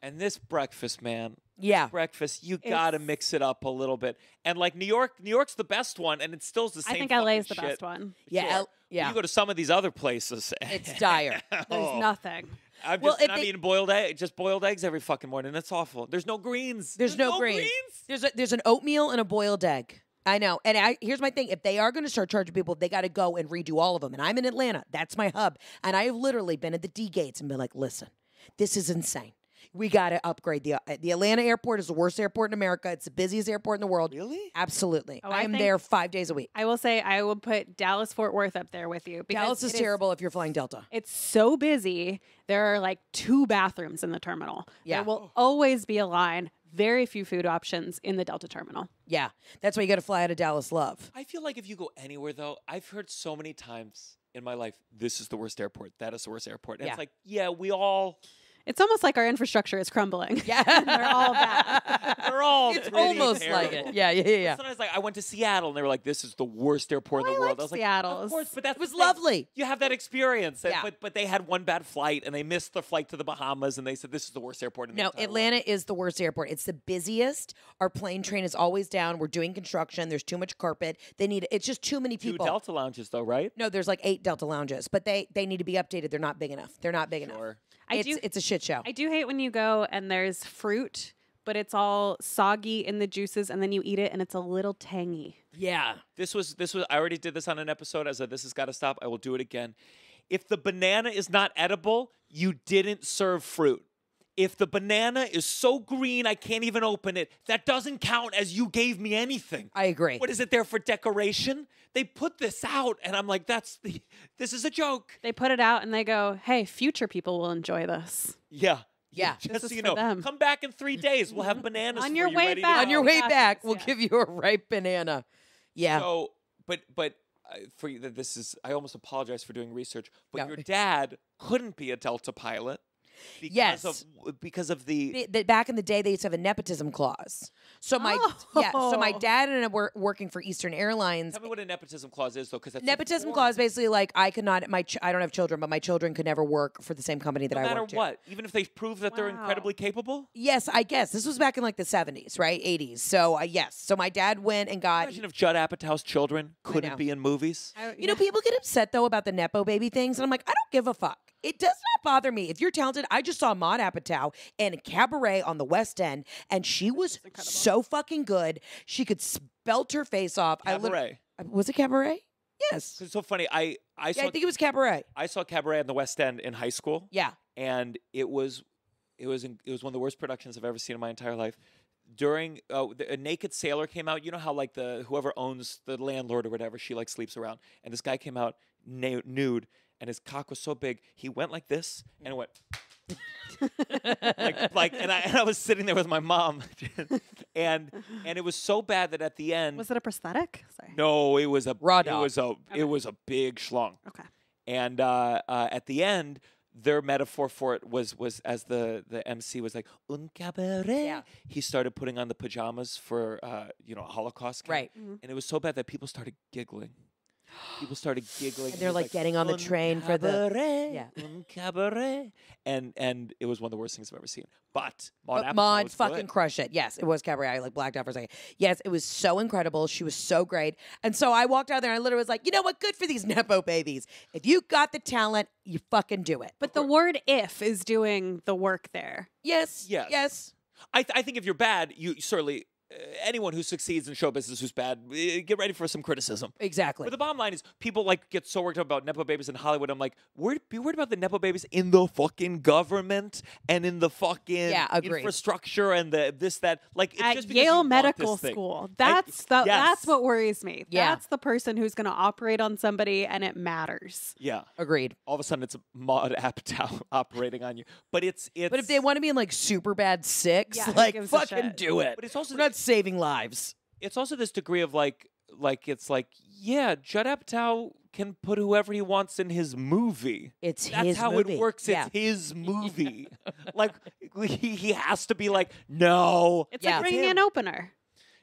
and this breakfast, man, yeah, this breakfast, you got to mix it up a little bit. And like New York, New York's the best one, and it's still the same. I think L A's the shit. best one. Yeah, sure. yeah. You go to some of these other places, it's dire. There's oh. nothing. I'm just, well, I'm eating boiled eggs, just boiled eggs every fucking morning. That's awful. There's no greens. There's, there's no, no greens. greens. There's a, there's an oatmeal and a boiled egg. I know. And I, here's my thing. If they are going to start charging people, they got to go and redo all of them. And I'm in Atlanta. That's my hub. And I have literally been at the D gates and been like, listen, this is insane. We got to upgrade. The uh, the Atlanta airport is the worst airport in America. It's the busiest airport in the world. Really? Absolutely. Oh, I am there five days a week. I will say I will put Dallas-Fort Worth up there with you. Dallas is terrible is, if you're flying Delta. It's so busy. There are like two bathrooms in the terminal. Yeah. There will always be a line. Very few food options in the Delta terminal. Yeah. That's why you got to fly out of Dallas love. I feel like if you go anywhere, though, I've heard so many times in my life, this is the worst airport. That is the worst airport. And yeah. it's like, yeah, we all... It's almost like our infrastructure is crumbling. Yeah. They're all bad. They're all It's almost terrible. like it. Yeah, yeah, yeah. yeah. Sometimes like, I went to Seattle, and they were like, this is the worst airport well, in the I world. I was Seattle's. like, of course, but that was lovely. You have that experience. Yeah. But, but they had one bad flight, and they missed the flight to the Bahamas, and they said, this is the worst airport in the No, Atlanta world. is the worst airport. It's the busiest. Our plane train is always down. We're doing construction. There's too much carpet. They need. It's just too many people. Two Delta lounges, though, right? No, there's like eight Delta lounges, but they, they need to be updated. They're not big enough. They're not big sure. enough. I it's, do, it's a shit show. I do hate when you go and there's fruit, but it's all soggy in the juices, and then you eat it, and it's a little tangy. Yeah. This was, this was, I already did this on an episode. I said, this has got to stop. I will do it again. If the banana is not edible, you didn't serve fruit. If the banana is so green I can't even open it, that doesn't count as you gave me anything. I agree. What is it there for decoration? They put this out, and I'm like, that's the, this is a joke. They put it out, and they go, hey, future people will enjoy this. Yeah. Yeah. Just so you know, them. come back in three days. We'll have bananas on your for you way back. On your way back, we'll yeah. give you a ripe banana. Yeah. So, but but uh, for you, this is, I almost apologize for doing research, but no. your dad couldn't be a Delta pilot. Because yes, of, because of the... The, the back in the day, they used to have a nepotism clause. So my oh. yeah, so my dad and I were working for Eastern Airlines. Tell me what a nepotism clause is, though, because nepotism clause basically like I could not my ch I don't have children, but my children could never work for the same company that no I worked at. No matter what, even if they prove that wow. they're incredibly capable. Yes, I guess this was back in like the seventies, right, eighties. So uh, yes, so my dad went and got. Imagine if Judd Apatow's children couldn't be in movies. I, yeah. You know, people get upset though about the nepo baby things, and I'm like, I don't give a fuck. It does not bother me. If you're talented, I just saw Maude Apatow in a Cabaret on the West End, and she was so fucking good. She could spelt her face off. Cabaret. I was it Cabaret? Yes. It's so funny. I, I saw, yeah, I think it was Cabaret. I saw Cabaret in the West End in high school. Yeah. And it was it was in, it was one of the worst productions I've ever seen in my entire life. During uh, the, a naked sailor came out, you know how like the whoever owns the landlord or whatever, she like sleeps around, and this guy came out na nude, and his cock was so big he went like this and it went like, like and I and I was sitting there with my mom, and and it was so bad that at the end, was it a prosthetic? Sorry. No, it was a raw dog. It was a okay. it was a big schlong. Okay. And uh, uh, at the end, their metaphor for it was was as the the M C was like un cabaret. Yeah. He started putting on the pajamas for uh, you know, a Holocaust camp. Right. Mm-hmm. And it was so bad that people started giggling. People started giggling. And they're like, like getting on the train cabaret, for the yeah. un cabaret. And and it was one of the worst things I've ever seen. But Maude Apatow Maude fucking good. crushed it. Yes, it was Cabaret. I like blacked out for a second. Yes, it was so incredible. She was so great. And so I walked out there and I literally was like, you know what? Good for these Nepo babies. If you got the talent, you fucking do it. But the word if is doing the work there. Yes. Yes. Yes. I th I think if you're bad, you certainly Uh, anyone who succeeds in show business who's bad, uh, get ready for some criticism. Exactly. But the bottom line is, people like get so worked up about Nepo babies in Hollywood. I'm like, worried, be worried about the Nepo babies in the fucking government and in the fucking yeah, infrastructure and the this, that. Like, it's at just Yale Medical School. That's, I, the, yes. that's what worries me. Yeah. That's the person who's going to operate on somebody and it matters. Yeah. Agreed. All of a sudden, it's Maude Apatow operating on you. But it's, it's... But if they want to be in, like, super bad six, yeah, like, fucking do it. But it's also... saving lives. It's also this degree of like, like it's like, yeah, Judd Apatow can put whoever he wants in his movie. It's That's his how movie. it works. Yeah. It's his movie. Like he, he has to be like, no. It's yeah. like bringing him. an opener.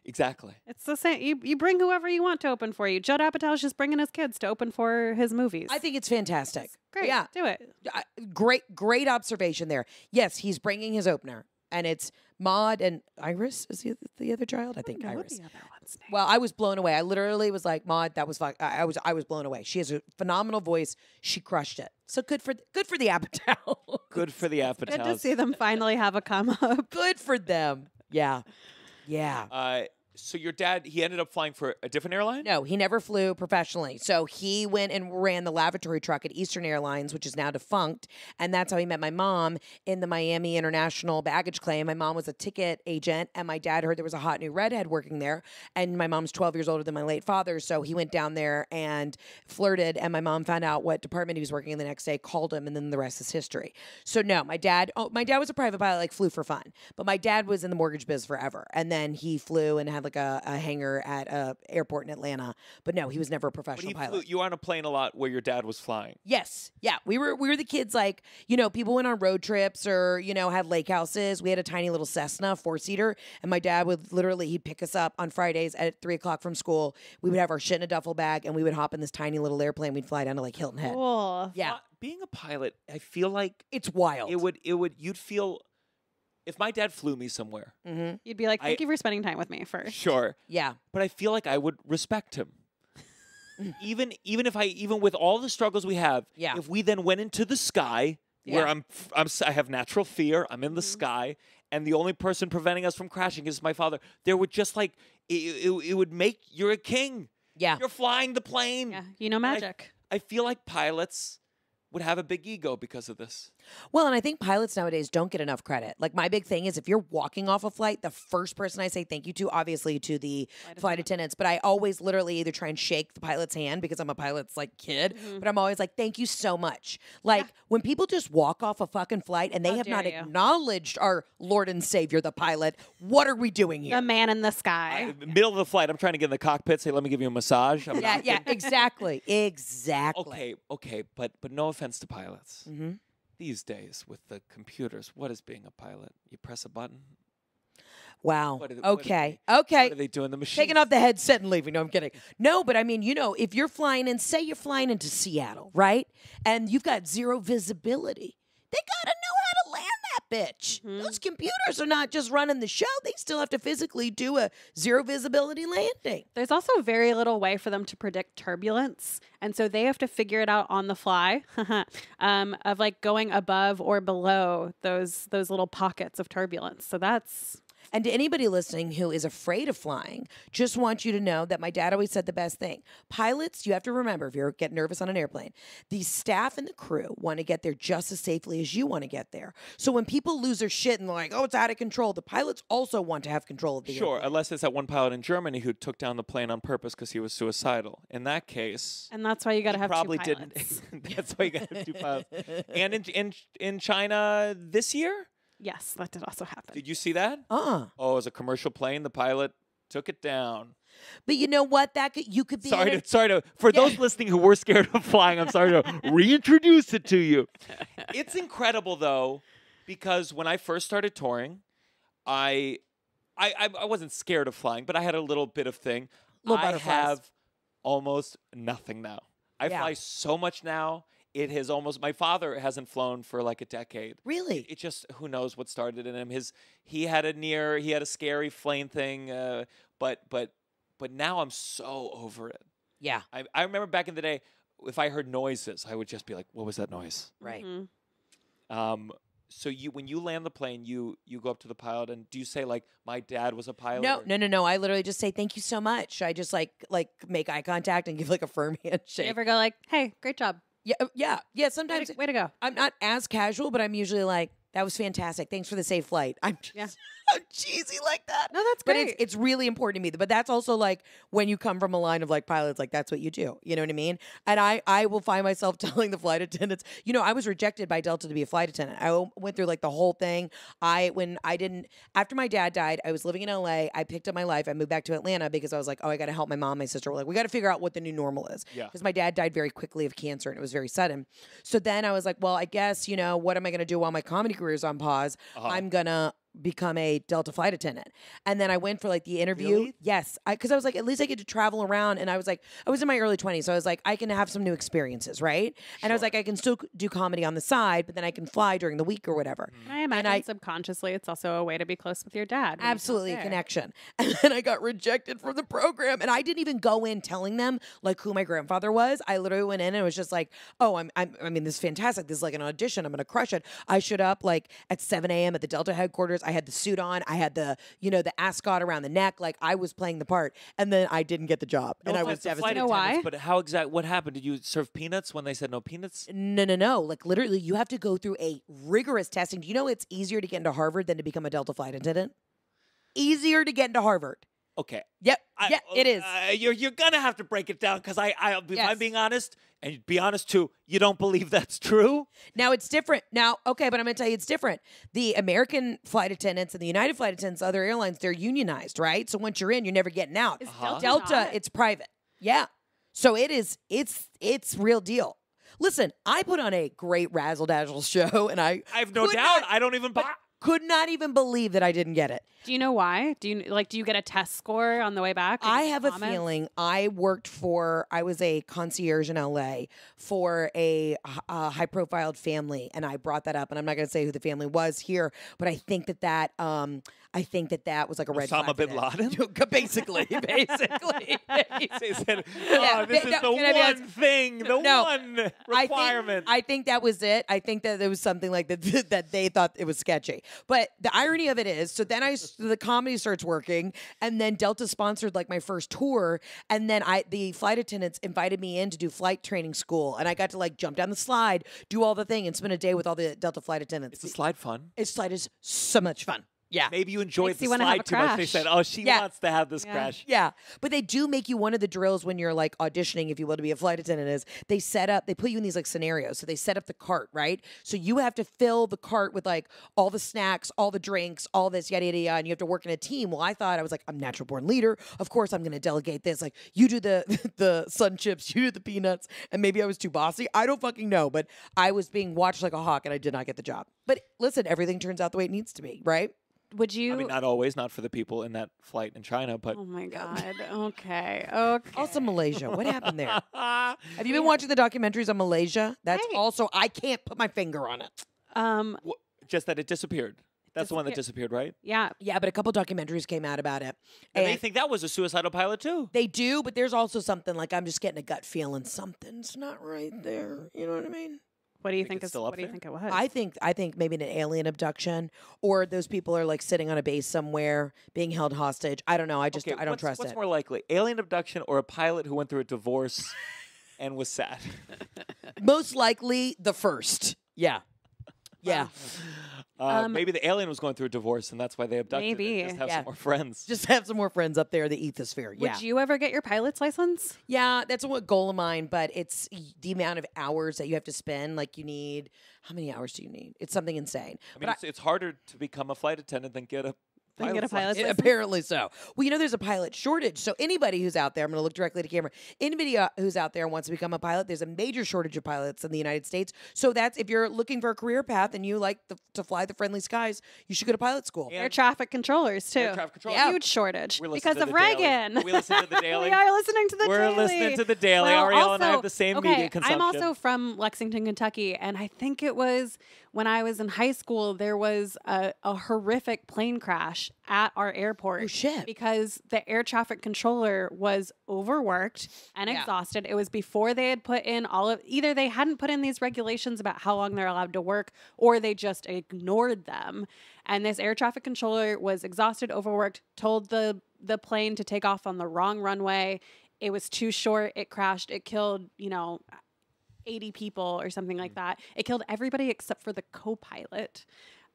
Exactly. It's the same. You, you bring whoever you want to open for you. Judd Apatow's just bringing his kids to open for his movies. I think it's fantastic. It's great. Yeah. Do it. Uh, great, great observation there. Yes, he's bringing his opener. And it's Maude and Iris is the, the other child. I, I think Iris. The other one's name. Well, I was blown away. I literally was like, Maude, that was like, I was I was blown away. She has a phenomenal voice. She crushed it. So good for good for the Apatow. Good for the Apatow. Good to see them finally have a come up. Good for them. Yeah, yeah. Uh, so your dad, he ended up flying for a different airline? No, he never flew professionally. So he went and ran the lavatory truck at Eastern Airlines, which is now defunct. And that's how he met my mom in the Miami International baggage claim. My mom was a ticket agent, and my dad heard there was a hot new redhead working there. And my mom's twelve years older than my late father. So he went down there and flirted. And my mom found out what department he was working in the next day, called him, and then the rest is history. So no, my dad, oh, my dad was a private pilot, like flew for fun. But my dad was in the mortgage biz forever. And then he flew and had like a, a hangar at a airport in Atlanta, but no, he was never a professional pilot. Flew, you were on a plane a lot where your dad was flying. Yes, yeah, we were. We were the kids like, you know, people went on road trips or you know had lake houses. We had a tiny little Cessna four seater, and my dad would literally he'd pick us up on Fridays at three o'clock from school. We would have our shit in a duffel bag, and we would hop in this tiny little airplane. We'd fly down to like Hilton Head. Cool. Yeah, uh, being a pilot, I feel like it's wild. It would. It would. You'd feel. If my dad flew me somewhere, mm-hmm. you'd be like, thank I, you for spending time with me first. Sure. Yeah. But I feel like I would respect him. even even if I, even with all the struggles we have, yeah. if we then went into the sky yeah. where I'm, I'm, I have natural fear, I'm in the mm-hmm. sky, and the only person preventing us from crashing is my father, there would just like, it, it, it would make, you're a king. Yeah. You're flying the plane. Yeah. You know magic. I, I feel like pilots would have a big ego because of this. Well, and I think pilots nowadays don't get enough credit. Like my big thing is if you're walking off a flight, the first person I say thank you to, obviously to the flight, flight attendants, but I always literally either try and shake the pilot's hand because I'm a pilot's like kid, mm-hmm. but I'm always like, thank you so much. Like yeah. when people just walk off a fucking flight and they How have not you. acknowledged our Lord and Savior, the pilot, what are we doing here? The man in the sky. I, middle of the flight, I'm trying to get in the cockpit, say, let me give you a massage. I'm yeah, yeah, exactly, exactly. Okay, okay, but, but no offense to pilots. Mm-hmm. These days with the computers, what is being a pilot? You press a button. Wow. What are they, okay. What are they, okay. What are they doing? The machine. Taking off the headset and leaving. No, I'm kidding. No, but I mean, you know, if you're flying in, say you're flying into Seattle, right? And you've got zero visibility. They gotta know how to land that bitch. Mm-hmm. Those computers are not just running the show. They still have to physically do a zero visibility landing. There's also very little way for them to predict turbulence. And so they have to figure it out on the fly um, of like going above or below those those little pockets of turbulence. So that's And to anybody listening who is afraid of flying, just want you to know that my dad always said the best thing. Pilots, you have to remember, if you get nervous on an airplane, the staff and the crew want to get there just as safely as you want to get there. So when people lose their shit and they're like, oh, it's out of control, the pilots also want to have control of the airplane. Sure, unless it's that one pilot in Germany who took down the plane on purpose because he was suicidal. In that case... And that's why you got to have probably two pilots. Didn't. That's why you got to have two pilots. And in, in, in China this year? Yes, that did also happen. Did you see that? Uh-uh. Oh, it was a commercial plane. The pilot took it down. But you know what? That could, you could be... Sorry to, sorry to... For yeah. those listening who were scared of flying, I'm sorry to reintroduce it to you. It's incredible, though, because when I first started touring, I, I, I wasn't scared of flying, but I had a little bit of thing. Little I have almost nothing now. I yeah. fly so much now. It has almost, my father hasn't flown for like a decade. Really? It, it just, who knows what started in him. His, he had a near, he had a scary plane thing, uh, but, but, but now I'm so over it. Yeah. I, I remember back in the day, if I heard noises, I would just be like, what was that noise? Right. Mm-hmm. Um, so you, when you land the plane, you you go up to the pilot and do you say like, my dad was a pilot? No, or? no, no, no. I literally just say thank you so much. I just like like make eye contact and give like a firm handshake. You ever go like, hey, great job. Yeah, yeah, yeah. Sometimes way to, way to go. I'm not as casual, but I'm usually like, "That was fantastic. Thanks for the safe flight." I'm just, yeah. I'm cheesy like that. No, that's great. But it's, it's really important to me. But that's also like when you come from a line of like pilots, like that's what you do. You know what I mean? And I, I will find myself telling the flight attendants, you know, I was rejected by Delta to be a flight attendant. I went through like the whole thing. I when I didn't after my dad died, I was living in L A. I picked up my life. I moved back to Atlanta because I was like, oh, I got to help my mom, my sister. We're like, we got to figure out what the new normal is. Yeah. Because my dad died very quickly of cancer and it was very sudden. So then I was like, well, I guess you know what am I going to do while my comedy career on pause, uh-huh. I'm gonna become a Delta flight attendant. And then I went for like the interview. Really? Yes. I, cause I was like, at least I get to travel around. And I was like, I was in my early twenties. So I was like, I can have some new experiences. Right. Sure. And I was like, I can still do comedy on the side, but then I can fly during the week or whatever. Mm. I imagine I, subconsciously, it's also a way to be close with your dad. Absolutely. A connection. And then I got rejected from the program and I didn't even go in telling them like who my grandfather was. I literally went in and was just like, oh, I'm, I'm I mean, this is fantastic. This is like an audition. I'm going to crush it. I showed up like at seven A M at the Delta headquarters. I had the suit on. I had the, you know, the ascot around the neck. Like I was playing the part, and then I didn't get the job, no and I was devastated. No why? But how exact? What happened? Did you serve peanuts when they said no peanuts? No, no, no. Like literally, you have to go through a rigorous testing. Do you know it's easier to get into Harvard than to become a Delta flight attendant? Easier to get into Harvard. Okay. Yep. I, yeah, it is. Uh, you're you're gonna have to break it down because I I if yes. I'm being honest, and be honest too, you don't believe that's true. Now it's different. Now okay, but I'm gonna tell you it's different. The American flight attendants and the United flight attendants, other airlines, they're unionized, right? So once you're in, you're never getting out. Is uh-huh. Delta, Delta it's private. Yeah. So it is. It's it's real deal. Listen, I put on a great razzle dazzle show, and I I have no doubt. Not, I don't even buy. Could not even believe that I didn't get it. Do you know why? Do you like? Do you get a test score on the way back? I have comments? a feeling. I worked for. I was a concierge in L A for a, a high-profiled family, and I brought that up. And I'm not going to say who the family was here, but I think that that. Um, I think that that was like a red flag. Osama bin Laden? Basically. Basically. Said, oh, this is the one thing, the one requirement. I think that was it. I think that it was something like that, that they thought it was sketchy. But the irony of it is, so then I, the comedy starts working, and then Delta sponsored like my first tour, and then I the flight attendants invited me in to do flight training school, and I got to like jump down the slide, do all the thing, and spend a day with all the Delta flight attendants. Is the slide fun? It's slide is so much fun. Yeah. Maybe you enjoyed Makes the you slide too much. They said, oh, she yeah. wants to have this yeah. crash. Yeah. But they do make you one of the drills when you're like auditioning, if you will, to be a flight attendant is they set up, they put you in these like scenarios. So they set up the cart, right? So you have to fill the cart with like all the snacks, all the drinks, all this yada, yada, yada. And you have to work in a team. Well, I thought I was like, I'm natural born leader. Of course, I'm going to delegate this. Like you do the, the sun chips, you do the peanuts. And maybe I was too bossy. I don't fucking know. But I was being watched like a hawk and I did not get the job. But listen, everything turns out the way it needs to be, right? Would you? I mean, not always, not for the people in that flight in China, but. Oh my God. Okay. Okay. Also, Malaysia. What happened there? Have you been watching the documentaries on Malaysia? That's hey. also, I can't put my finger on it. Um, w Just that it disappeared. That's disappeared. The one that disappeared, right? Yeah. Yeah, but a couple documentaries came out about it. And, and they think that was a suicidal pilot, too. They do, but there's also something like I'm just getting a gut feeling something's not right there. You know what I mean? What do you think, think it's still up what there? do you think it was? I think I think maybe an alien abduction, or those people are like sitting on a base somewhere being held hostage. I don't know. I just okay, I don't what's, trust what's it. What's more likely? Alien abduction or a pilot who went through a divorce and was sad? Most likely the first. Yeah. Yeah. Uh, um, maybe the alien was going through a divorce, and that's why they abducted maybe. Her. Just have yeah. some more friends. Just have some more friends up there, the ethosphere. Yeah. Would you ever get your pilot's license? Yeah, that's a goal of mine, but it's the amount of hours that you have to spend. Like, you need, how many hours do you need? It's something insane. I mean, it's, I, it's harder to become a flight attendant than get a Pilot's get a pilot's license. License. Apparently so. Well, you know, there's a pilot shortage. So anybody who's out there, I'm going to look directly to camera. Anybody uh, who's out there and wants to become a pilot, there's a major shortage of pilots in the United States. So that's, if you're looking for a career path and you like the, to fly the friendly skies, you should go to pilot school. And air traffic controllers too. Air traffic controllers. Yeah. Huge shortage because of Reagan. Daily. We listen to the Daily. We are listening to the We're Daily. We're listening to the Daily. Well, Ariel also, and I have the same okay, media consumption. I'm also from Lexington, Kentucky, and I think it was when I was in high school, there was a, a horrific plane crash at our airport. Oh, shit. Because the air traffic controller was overworked and yeah. exhausted. It was before they had put in all of, either they hadn't put in these regulations about how long they're allowed to work, or they just ignored them. And this air traffic controller was exhausted, overworked, told the, the plane to take off on the wrong runway. It was too short. It crashed. It killed, you know, eighty people or something like that. It killed everybody except for the co-pilot.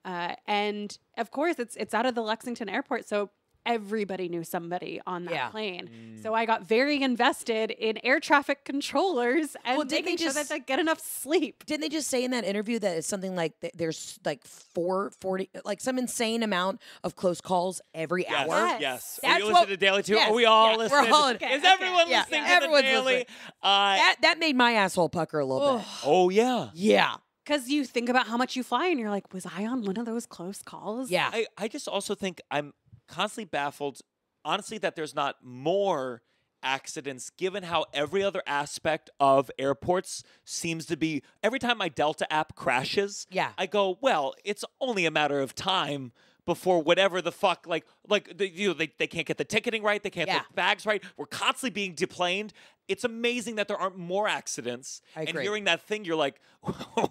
Uh, and of course it's, it's out of the Lexington airport. So everybody knew somebody on that yeah. plane. Mm. So I got very invested in air traffic controllers and well, making just, sure that they get enough sleep. Didn't they just say in that interview that it's something like th there's like four forty, like some insane amount of close calls every yes. hour? Yes. yes. That's you listen what, to Daily too? Yes. Are we all yes. listening? We're all in, okay, Is okay. everyone yeah. listening yeah. to Everyone's the Daily? Listening. Uh, that, that made my asshole pucker a little oh. bit. Oh yeah. Yeah. Because you think about how much you fly and you're like, was I on one of those close calls? Yeah. I, I just also think I'm constantly baffled, honestly, that there's not more accidents given how every other aspect of airports seems to be. Every time my Delta app crashes, yeah. I go, well, it's only a matter of time before whatever the fuck, like, like the, you know, they, they can't get the ticketing right. They can't yeah. get the bags right. We're constantly being deplaned. It's amazing that there aren't more accidents. I agree. And hearing that thing, you're like,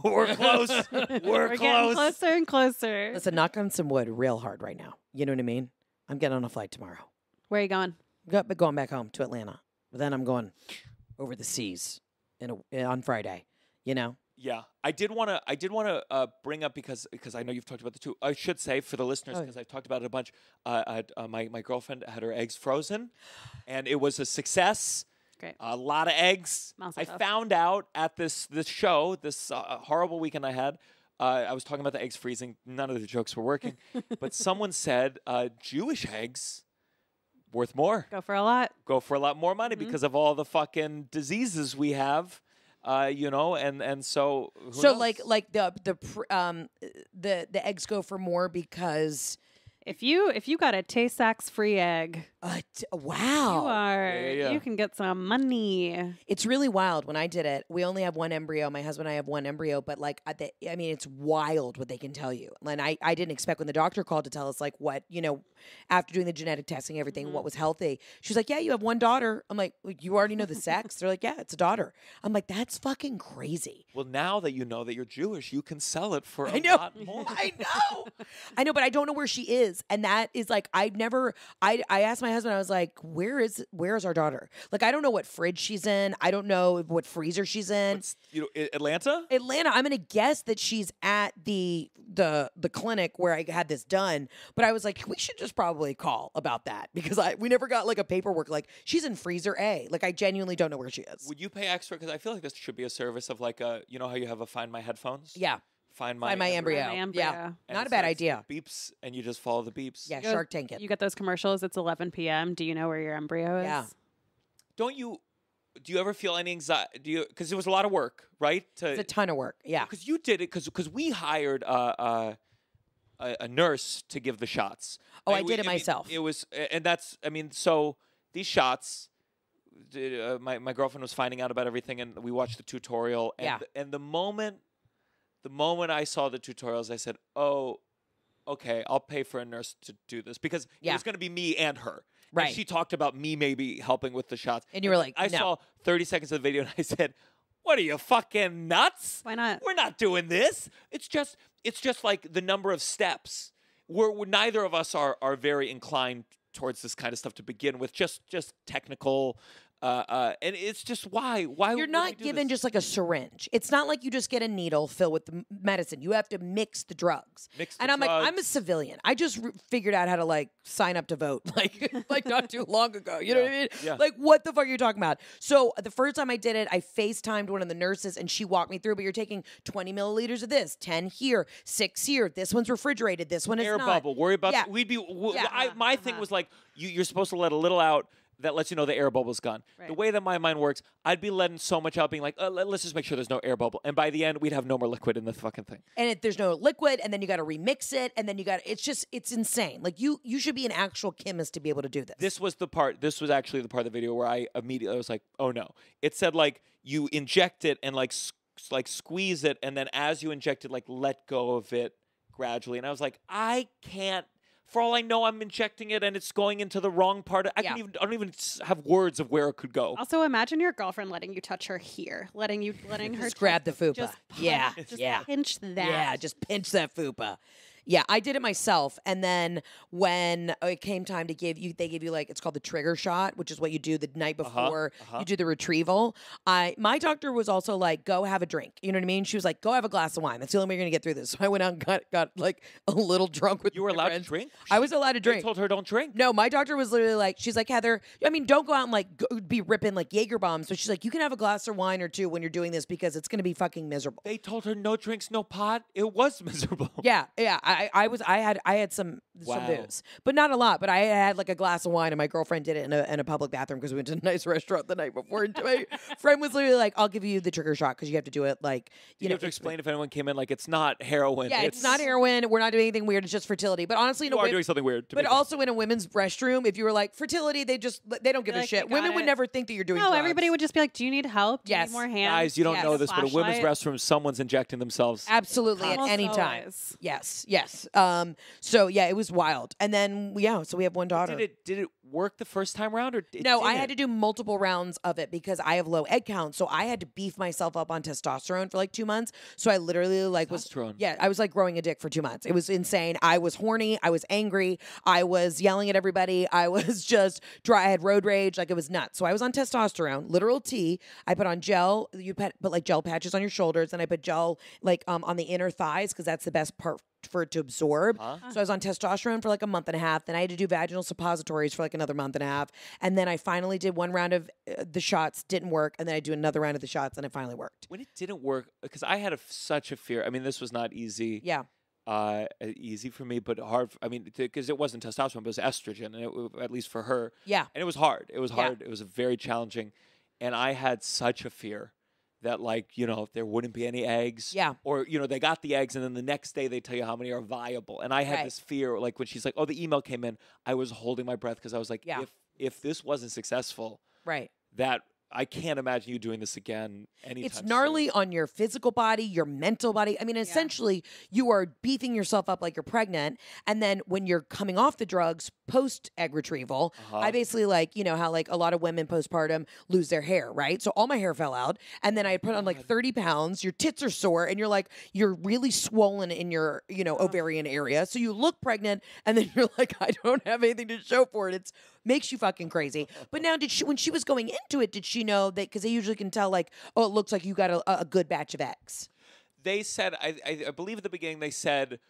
we're close. We're, we're close. Getting closer and closer. Listen, knock on some wood real hard right now. You know what I mean? I'm getting on a flight tomorrow. Where are you going? I'm going back home to Atlanta. But then I'm going over the seas in a, on Friday, you know? Yeah, I did want to. I did want to uh, bring up because because I know you've talked about the two. I should say for the listeners because oh. I've talked about it a bunch. Uh, I had, uh, my my girlfriend had her eggs frozen, and it was a success. Great, a lot of eggs. Mouse I tough. found out at this this show, this uh, horrible weekend I had. Uh, I was talking about the eggs freezing. None of the jokes were working, but someone said uh, Jewish eggs. Worth more. Go for a lot. Go for a lot more money mm-hmm. because of all the fucking diseases we have. Uh, you know, and and so who so knows? like like the the pr um the the eggs go for more because if you if you got a Tay-Sachs free egg, uh, t wow, you are yeah, yeah. you can get some money. It's really wild. When I did it, we only have one embryo. My husband and I have one embryo, but like at the, I mean, it's wild what they can tell you. And I I didn't expect when the doctor called to tell us like what you know after doing the genetic testing everything mm-hmm. what was healthy. She was like, yeah, you have one daughter. I'm like, you already know the sex. They're like, yeah, it's a daughter. I'm like, that's fucking crazy. Well, now that you know that you're Jewish, you can sell it for I a know. lot more. I know, I know, but I don't know where she is. And that is like, I've never, I, I asked my husband, I was like, where is, where is our daughter? Like, I don't know what fridge she's in. I don't know what freezer she's in. What's, you know, Atlanta? Atlanta. I'm going to guess that she's at the, the, the clinic where I had this done. But I was like, we should just probably call about that because I, we never got like a paperwork. Like she's in freezer A. Like I genuinely don't know where she is. Would you pay extra? Cause I feel like this should be a service of like a, you know how you have a find my headphones? Yeah. Find my, Find my embryo. embryo. My embryo. Yeah. And Not a bad idea. Beeps, and you just follow the beeps. Yeah, Shark Tank it. You get those commercials. It's eleven P M Do you know where your embryo is? Yeah. Don't you, do you ever feel any anxiety? Do you, because it was a lot of work, right? To, it's a ton of work. Yeah. Because you did it, because we hired uh, uh, a, a nurse to give the shots. Oh, I, I did it I mean, myself. It was, and that's, I mean, so these shots, uh, my, my girlfriend was finding out about everything, and we watched the tutorial. And, yeah. and the moment, The moment I saw the tutorials, I said, oh, okay, I'll pay for a nurse to do this. Because yeah. it was going to be me and her. Right. And she talked about me maybe helping with the shots. And you were like, I no. saw thirty seconds of the video and I said, What are you, fucking nuts? Why not? We're not doing this. It's just, it's just like the number of steps. We're, we're neither of us are are very inclined towards this kind of stuff to begin with. Just, just technical. Uh, uh, and it's just why, why you're not given this? Just like a syringe. It's not like you just get a needle filled with the medicine. You have to mix the drugs. Mix the and I'm drugs. like, I'm a civilian. I just re figured out how to like sign up to vote, like, like not too long ago. You yeah. know what I mean? Yeah. Like, what the fuck are you talking about? So the first time I did it, I FaceTimed one of the nurses and she walked me through. But you're taking twenty milliliters of this, ten here, six here. This one's refrigerated. This one is air not. bubble. Worry about. Yeah. We'd be. W yeah. I, my uh -huh. thing was like, you, you're supposed to let a little out. That lets you know the air bubble's gone. Right. The way that my mind works, I'd be letting so much out, being like, uh, let's just make sure there's no air bubble. And by the end, we'd have no more liquid in the fucking thing. And if there's no liquid, and then you got to remix it, and then you got it's just, it's insane. Like, you you should be an actual chemist to be able to do this. This was the part, this was actually the part of the video where I immediately I was like, oh no. It said, like, you inject it and, like, like squeeze it, and then as you inject it, like, let go of it gradually. And I was like, I can't. For all I know, I'm injecting it and it's going into the wrong part. I, yeah. even, I don't even have words of where it could go. Also, imagine your girlfriend letting you touch her here, letting you, letting just her grab the fupa. Just punch, yeah, just yeah. pinch that. Yeah, just pinch that fupa. Yeah, I did it myself, and then when it came time to give you, they give you, like, it's called the trigger shot, which is what you do the night before uh-huh, uh-huh. you do the retrieval. I my doctor was also like, go have a drink. You know what I mean? She was like, go have a glass of wine. That's the only way you're gonna get through this. So I went out and got got like a little drunk with. You were allowed friends. to drink. I was allowed to drink. You told her don't drink. No, my doctor was literally like, she's like, Heather, I mean, don't go out and like go, be ripping like Jaeger bombs. But she's like, you can have a glass of wine or two when you're doing this because it's gonna be fucking miserable. They told her no drinks, no pot. It was miserable. Yeah, yeah. I, I was I had I had some wow. some booze, but not a lot. But I had like a glass of wine, and my girlfriend did it in a, in a public bathroom because we went to a nice restaurant the night before. And my friend was literally like, "I'll give you the trigger shot because you have to do it like you, you know." Have to explain if anyone came in like it's not heroin. Yeah, it's, it's not heroin. We're not doing anything weird. It's just fertility. But honestly, you in a are doing something weird. But also sense. in a women's restroom, if you were like fertility, they just they don't give They're a like, shit. Women it. would never think that you're doing. No, drugs. Everybody would just be like, "Do you need help? Do yes, you need more hands." Guys, you don't yes. know this, but a women's restroom, someone's injecting themselves. Absolutely at any time. Yes. Yes. Um, so yeah, it was wild. And then yeah, so we have one daughter. Did it did it work the first time around or did, no? I had it? to do multiple rounds of it because I have low egg count, so I had to beef myself up on testosterone for like two months. So I literally like was yeah, I was like growing a dick for two months. It was insane. I was horny. I was angry. I was yelling at everybody. I was just dry. I had road rage. Like it was nuts. So I was on testosterone, literal T. I put on gel. You put, put like gel patches on your shoulders, and I put gel like um, on the inner thighs because that's the best part for it to absorb. Huh? So I was on testosterone for like a month and a half. Then I had to do vaginal suppositories for like another month and a half. And then I finally did one round of uh, the shots, didn't work. And then I do another round of the shots and it finally worked. When it didn't work, because I had a, such a fear. I mean, this was not easy. Yeah. Uh, easy for me, but hard. For, I mean, because it wasn't testosterone, but it was estrogen, and it, at least for her. Yeah. And it was hard. It was hard. Yeah. It was very challenging. And I had such a fear that like, you know, there wouldn't be any eggs. Yeah. Or, you know, they got the eggs and then the next day they tell you how many are viable. And I had right. this fear, like when she's like, oh, the email came in, I was holding my breath because I was like, yeah. if if this wasn't successful, right. that I can't imagine you doing this again anytime It's gnarly soon. on your physical body, your mental body. I mean, essentially, yeah. you are beefing yourself up like you're pregnant. And then when you're coming off the drugs post-egg retrieval, uh-huh. I basically like, you know, how like a lot of women postpartum lose their hair, right? So all my hair fell out. And then I put on like thirty pounds. Your tits are sore. And you're like, you're really swollen in your, you know, ovarian area. So you look pregnant. And then you're like, I don't have anything to show for it. It's makes you fucking crazy. But now, did she when she was going into it, did she know that? Because they usually can tell, like, oh, it looks like you got a, a good batch of eggs. They said, I, I, I believe at the beginning they said,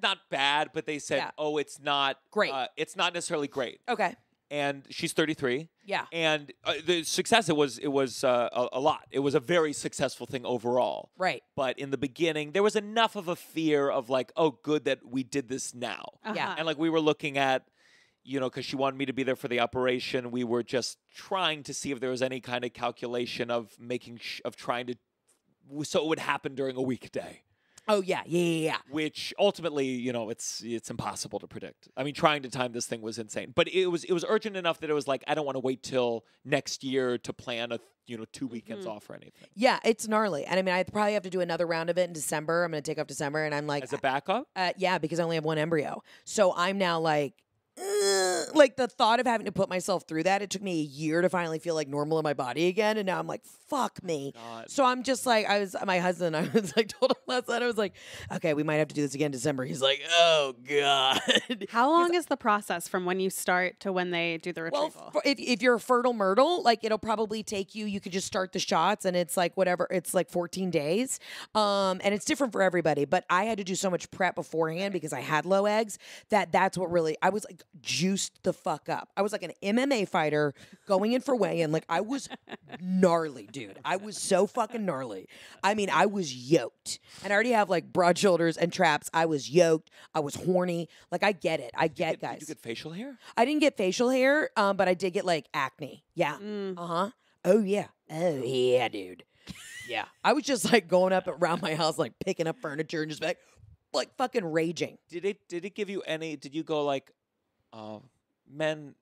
not bad, but they said, yeah. oh, it's not great. Uh, it's not necessarily great. Okay. And she's thirty-three. Yeah. And uh, the success it was it was uh, a, a lot. It was a very successful thing overall. Right. But in the beginning, there was enough of a fear of like, oh, good that we did this now. Uh-huh. Yeah. And like we were looking at. You know, because she wanted me to be there for the operation. We were just trying to see if there was any kind of calculation of making, sh of trying to, so it would happen during a weekday. Oh, yeah, yeah, yeah, yeah. Which ultimately, you know, it's it's impossible to predict. I mean, trying to time this thing was insane. But it was it was urgent enough that it was like, I don't want to wait till next year to plan a, you know, two weekends mm-hmm. off or anything. Yeah, it's gnarly. And I mean, I probably have to do another round of it in December. I'm going to take off December and I'm like. As a backup? Uh, yeah, because I only have one embryo. So I'm now like. ugh, like the thought of having to put myself through that, it took me a year to finally feel like normal in my body again. And now I'm like, fuck me. God. So I'm just like, I was, my husband, I was like, told him last night, I was like, okay, we might have to do this again in December. He's like, oh God. How long is the process from when you start to when they do the retrieval? Well, for, if, if you're a fertile myrtle, like it'll probably take you, you could just start the shots and it's like whatever, it's like fourteen days. Um, and it's different for everybody, but I had to do so much prep beforehand because I had low eggs that that's what really, I was like juiced the fuck up. I was like an M M A fighter going in for weigh-in. Like I was gnarly, dude. I was so fucking gnarly. I mean, I was yoked and I already have like broad shoulders and traps. I was yoked. I was horny. Like I get it. I get did, guys. Did you get facial hair? I didn't get facial hair, um, but I did get like acne. Yeah. Mm. Uh-huh. Oh yeah. Oh yeah, dude. Yeah. I was just like going up around my house, like picking up furniture and just like, like fucking raging. Did it, did it give you any, did you go like, uh, men,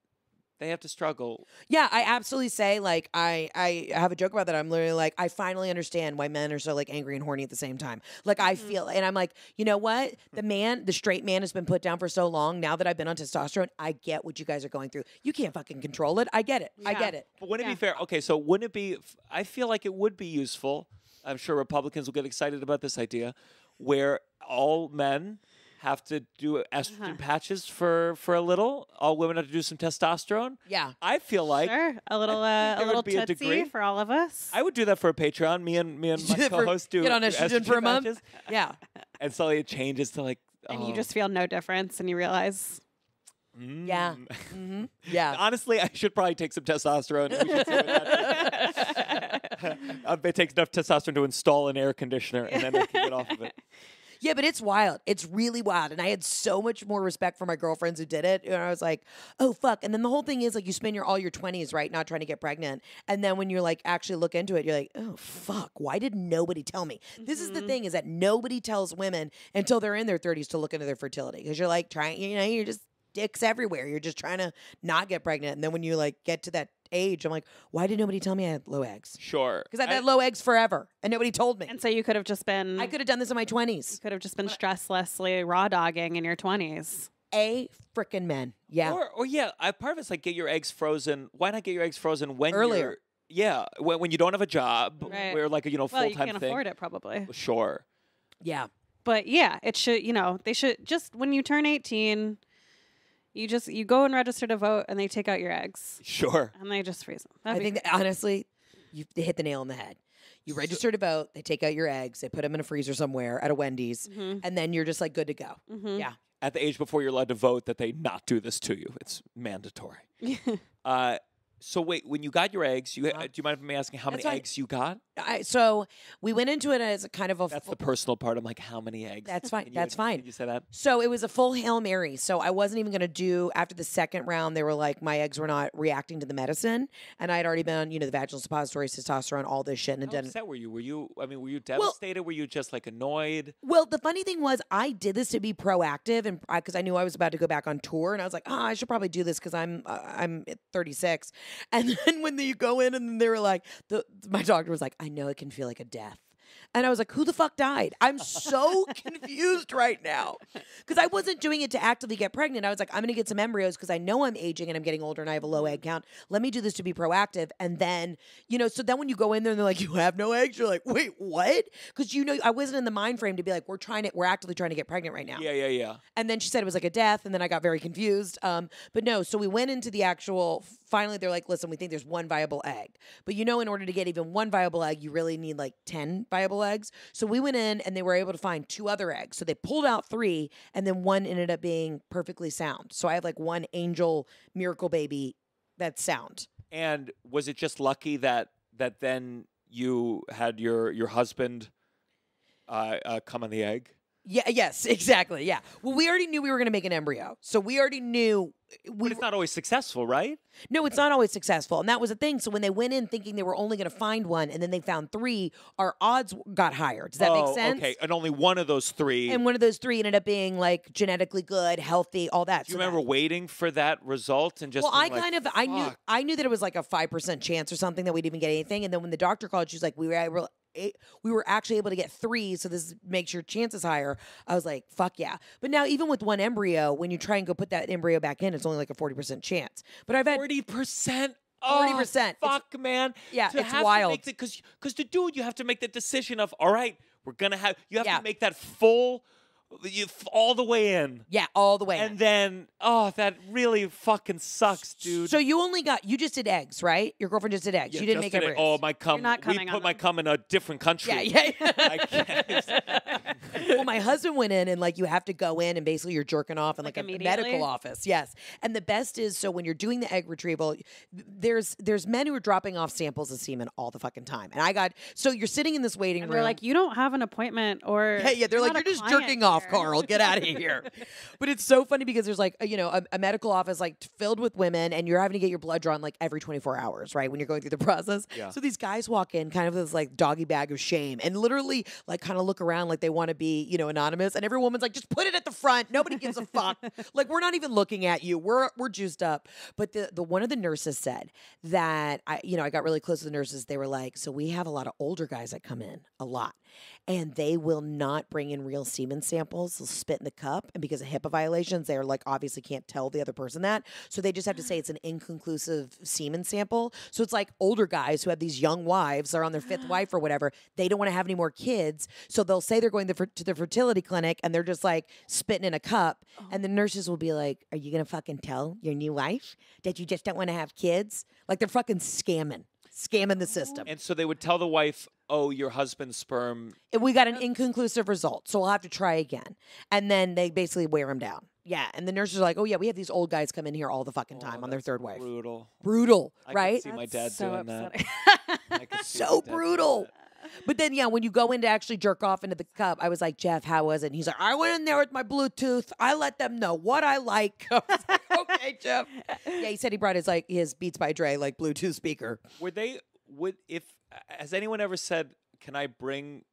they have to struggle? Yeah, I absolutely say like, I, I have a joke about that. I'm literally like, I finally understand why men are so like angry and horny at the same time. Like I mm-hmm. feel, and I'm like, you know what? The man, the straight man has been put down for so long. Now that I've been on testosterone, I get what you guys are going through. You can't fucking control it. I get it. Yeah. I get it. But wouldn't yeah. it be fair? Okay, so wouldn't it be, I feel like it would be useful. I'm sure Republicans will get excited about this idea where all men have to do estrogen uh-huh. patches for for a little. All women have to do some testosterone. Yeah, I feel like sure. a little uh, a little tootsie for all of us. I would do that for a Patreon. Me and me and my co-host do get on estrogen, estrogen for a patches. month. Yeah, and suddenly it changes to like, oh. and you just feel no difference, and you realize. Mm. Yeah, mm-hmm. yeah. Honestly, I should probably take some testosterone. We should see what happens. It takes enough testosterone to install an air conditioner, and then I can get off of it. Yeah, but it's wild. It's really wild. And I had so much more respect for my girlfriends who did it. And I was like, oh, fuck. And then the whole thing is like you spend your all your twenties, right, not trying to get pregnant. And then when you're like actually look into it, you're like, oh, fuck. Why did nobody tell me? Mm-hmm. This is the thing is that nobody tells women until they're in their thirties to look into their fertility. Because you're like trying, you know, you're just dicks everywhere. You're just trying to not get pregnant. And then when you like get to that age, I'm like, why did nobody tell me I had low eggs? Sure. Because I've I, had low eggs forever and nobody told me. And so you could have just been. I could have done this in my twenties. You could have just been stresslessly raw dogging in your twenties. A frickin' men. Yeah. Or, or yeah, I, part of it's like get your eggs frozen. Why not get your eggs frozen when Earlier. you're. Yeah. When, when you don't have a job. Right. Where like, a, you know, full-time well, you can't thing. afford it probably. Sure. Yeah. But yeah, it should, you know, they should just when you turn eighteen. You just you go and register to vote, and they take out your eggs. Sure. And they just freeze them. That'd I think that, honestly, you they hit the nail on the head. You register to vote, they take out your eggs, they put them in a freezer somewhere at a Wendy's, mm-hmm. and then you're just like good to go. Mm-hmm. Yeah. At the age before you're allowed to vote, that they not do this to you. It's mandatory. uh, so wait, when you got your eggs, you uh-huh. do you mind if I'm asking how That's many eggs you got? I, so we went into it as a kind of a. That's the personal part. I'm like, how many eggs? That's fine. Can you, That's fine. Can you say that? So it was a full Hail Mary. So I wasn't even going to do after the second round. They were like, my eggs were not reacting to the medicine, and I had already been on, you know, the vaginal suppositories, testosterone, all this shit. And how upset were you? Were you? I mean, were you devastated? Well, were you just like annoyed? Well, the funny thing was, I did this to be proactive, and because I, I knew I was about to go back on tour, and I was like, ah, oh, I should probably do this because I'm uh, I'm thirty-six. And then when you go in, and they were like, the my doctor was like, I I know it can feel like a death. And I was like, who the fuck died? I'm so confused right now. Because I wasn't doing it to actively get pregnant. I was like, I'm going to get some embryos because I know I'm aging and I'm getting older and I have a low egg count. Let me do this to be proactive. And then, you know, so then when you go in there and they're like, you have no eggs. You're like, wait, what? Because, you know, I wasn't in the mind frame to be like, we're trying to, we're actively trying to get pregnant right now. Yeah, yeah, yeah. And then she said it was like a death. And then I got very confused. Um, but no, so we went into the actual, finally they're like, listen, we think there's one viable egg. But you know, in order to get even one viable egg, you really need like ten viable eggs. So we went in and they were able to find two other eggs. So they pulled out three and then one ended up being perfectly sound. So I have like one angel miracle baby that's sound. And was it just lucky that that then you had your your husband uh, uh, come on the egg? Yeah. Yes, exactly. Yeah. Well, we already knew we were going to make an embryo. So we already knew. We but it's not always successful, right? No, it's not always successful. And that was the thing. So when they went in thinking they were only going to find one and then they found three, our odds got higher. Does that oh, make sense? Okay. And only one of those three. And one of those three ended up being like genetically good, healthy, all that. Do you so remember that, waiting for that result and just Well, I like, kind of, Fuck. I knew I knew that it was like a five percent chance or something that we'd even get anything. And then when the doctor called, she was like, we were eight, we were actually able to get three, so this makes your chances higher. I was like, fuck yeah. But now even with one embryo, when you try and go put that embryo back in, it's only like a forty percent chance. But I've had forty percent. Forty oh, percent. Fuck, it's, man. Yeah, to it's have wild. Because because to do it, you have to make the decision of, all right, we're gonna have. You have yeah. to make that full, you, all the way in. Yeah, all the way. And in. then, oh, that really fucking sucks, dude. So you only got you just did eggs, right? Your girlfriend just did eggs. Yeah, you didn't make eggs. Oh, my cum. You're not we put my them. cum in a different country. Yeah, yeah. yeah. I can't. Well, my husband went in, and like you have to go in, and basically you're jerking off in like, like a medical office. Yes, and the best is so when you're doing the egg retrieval, there's there's men who are dropping off samples of semen all the fucking time, and I got so you're sitting in this waiting and room. They're like, you don't have an appointment, or yeah, yeah. They're like, you're just jerking off. Off, Carl, get out of here. But it's so funny because there's like a, you know a, a medical office like filled with women, and you're having to get your blood drawn like every twenty-four hours, right, when you're going through the process. Yeah. So these guys walk in kind of this like doggy bag of shame and literally like kind of look around like they want to be you know anonymous, and every woman's like, just put it at the front, nobody gives a fuck. Like, we're not even looking at you, we're we're juiced up. But the the one of the nurses said that I you know I got really close to the nurses. They were like, so we have a lot of older guys that come in a lot, and they will not bring in real semen samples. They'll spit in the cup, and because of HIPAA violations, they're like obviously can't tell the other person that, so they just have to say it's an inconclusive semen sample. So it's like older guys who have these young wives, they're on their fifth wife or whatever, they don't want to have any more kids, so they'll say they're going to the fertility clinic, and they're just like spitting in a cup, oh. and the nurses will be like, are you gonna fucking tell your new wife that you just don't want to have kids? Like, they're fucking scamming. Scamming the system. And so they would tell the wife, oh, your husband's sperm. We got an inconclusive result, so we'll have to try again. And then they basically wear him down. Yeah, and the nurses are like, oh, yeah, we have these old guys come in here all the fucking time oh, on their third wife. Brutal. Brutal, I right? I could see my dad so doing upsetting. that. I could see so brutal. But then, yeah, when you go in to actually jerk off into the cup, I was like, Jeff, how was it? And he's like, I went in there with my Bluetooth. I let them know what I like. I was like, okay, Jeff. Yeah, he said he brought his like his Beats by Dre like Bluetooth speaker. Were they would if has anyone ever said, can I bring?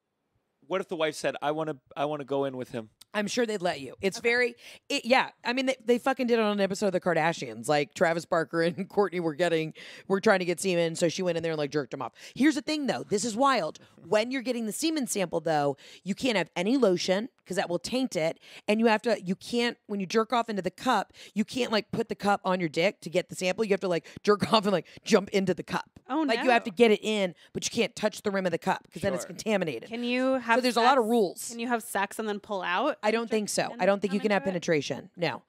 What if the wife said, I want to I want to go in with him? I'm sure they'd let you. It's okay. very, it, yeah. I mean, they, they fucking did it on an episode of The Kardashians. Like, Travis Barker and Kourtney were getting, were trying to get semen, so she went in there and, like, jerked him off. Here's the thing, though. This is wild. When you're getting the semen sample, though, you can't have any lotion, because that will taint it, and you have to, you can't, when you jerk off into the cup, you can't, like, put the cup on your dick to get the sample. You have to, like, jerk off and, like, jump into the cup. Oh, like, no. Like, you have to get it in, but you can't touch the rim of the cup, because sure. then it's contaminated. Can you have So there's sex? a lot of rules. Can you have sex and then pull out? I don't think so. I don't think you can have it? penetration. No,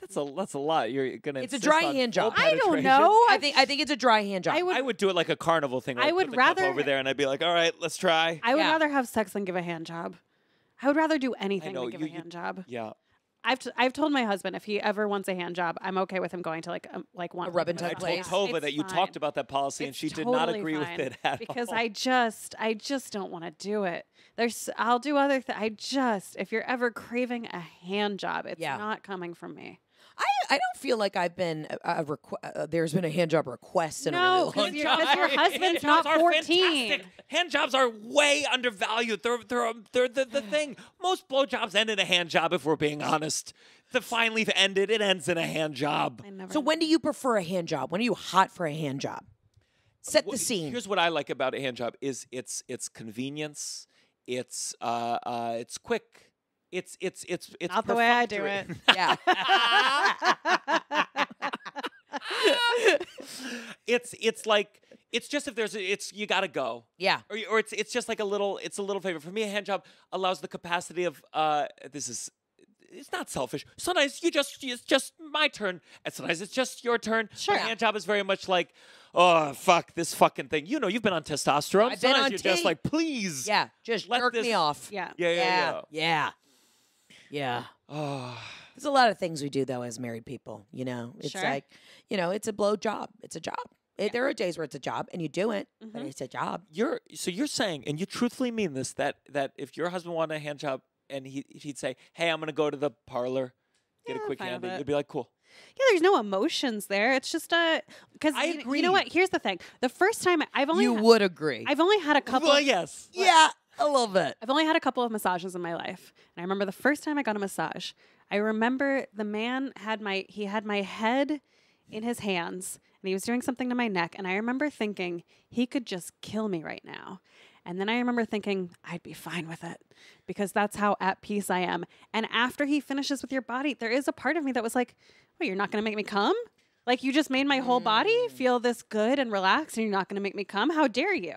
that's a that's a lot. You're gonna. It's a dry hand job. I don't know. I think I think it's a dry hand job. I would, I would do it like a carnival thing. Like I would put the rather cup over there, and I'd be like, all right, let's try. I would yeah. rather have sex than give a hand job. I would rather do anything than give you, a hand you, job. Yeah. I've t I've told my husband if he ever wants a hand job, I'm okay with him going to like um, like one. A rub and tug place. I told Tova that you fine. talked about that policy, it's and she totally did not agree with it at because all. Because I just I just don't want to do it. There's I'll do other things. I just if you're ever craving a hand job, it's yeah. not coming from me. I, I don't feel like I've been a, a requ uh, there's been a hand job request in no, a really long time. No, because your husband's not fourteen. Fantastic. Hand jobs are way undervalued. They're they're they're the, the thing. Most blowjobs end in a hand job. If we're being honest, the fine leaf ended. It ends in a hand job. So when do you prefer a hand job? When are you hot for a hand job? Set well, the scene. Here's what I like about a hand job is it's it's convenience. It's uh, uh it's quick. It's it's it's it's not the way I do it. Yeah. it's it's like it's just if there's a, it's you gotta go. Yeah. Or or it's it's just like a little it's a little favor. For me, a hand job allows the capacity of uh this is it's not selfish. Sometimes you just it's just my turn, and sometimes it's just your turn. Sure. A hand job is very much like, oh fuck this fucking thing. You know you've been on testosterone. I've sometimes been on you're tea. just like please. Yeah. Just jerk this, me off. Yeah. Yeah. Yeah. Yeah. yeah. yeah. Yeah. Oh. There's a lot of things we do, though, as married people, you know? It's sure. like, you know, it's a blow job. It's a job. Yeah. It, there are days where it's a job, and you do it, mm-hmm. but it's a job. You're So you're saying, and you truthfully mean this, that, that if your husband wanted a hand job, and he, he'd say, hey, I'm going to go to the parlor, get yeah, a quick hand, you'd be like, cool. Yeah, there's no emotions there. It's just a because I you, agree. You know what? Here's the thing. The first time I've only You had, would agree. I've only had a couple. Well, yes. What? Yeah. I love it. I've only had a couple of massages in my life. And I remember the first time I got a massage, I remember the man had my, he had my head in his hands and he was doing something to my neck. And I remember thinking he could just kill me right now. And then I remember thinking, I'd be fine with it because that's how at peace I am. And after he finishes with your body, there is a part of me that was like, well, you're not going to make me come? Like, you just made my whole body feel this good and relaxed, and you're not going to make me come? How dare you?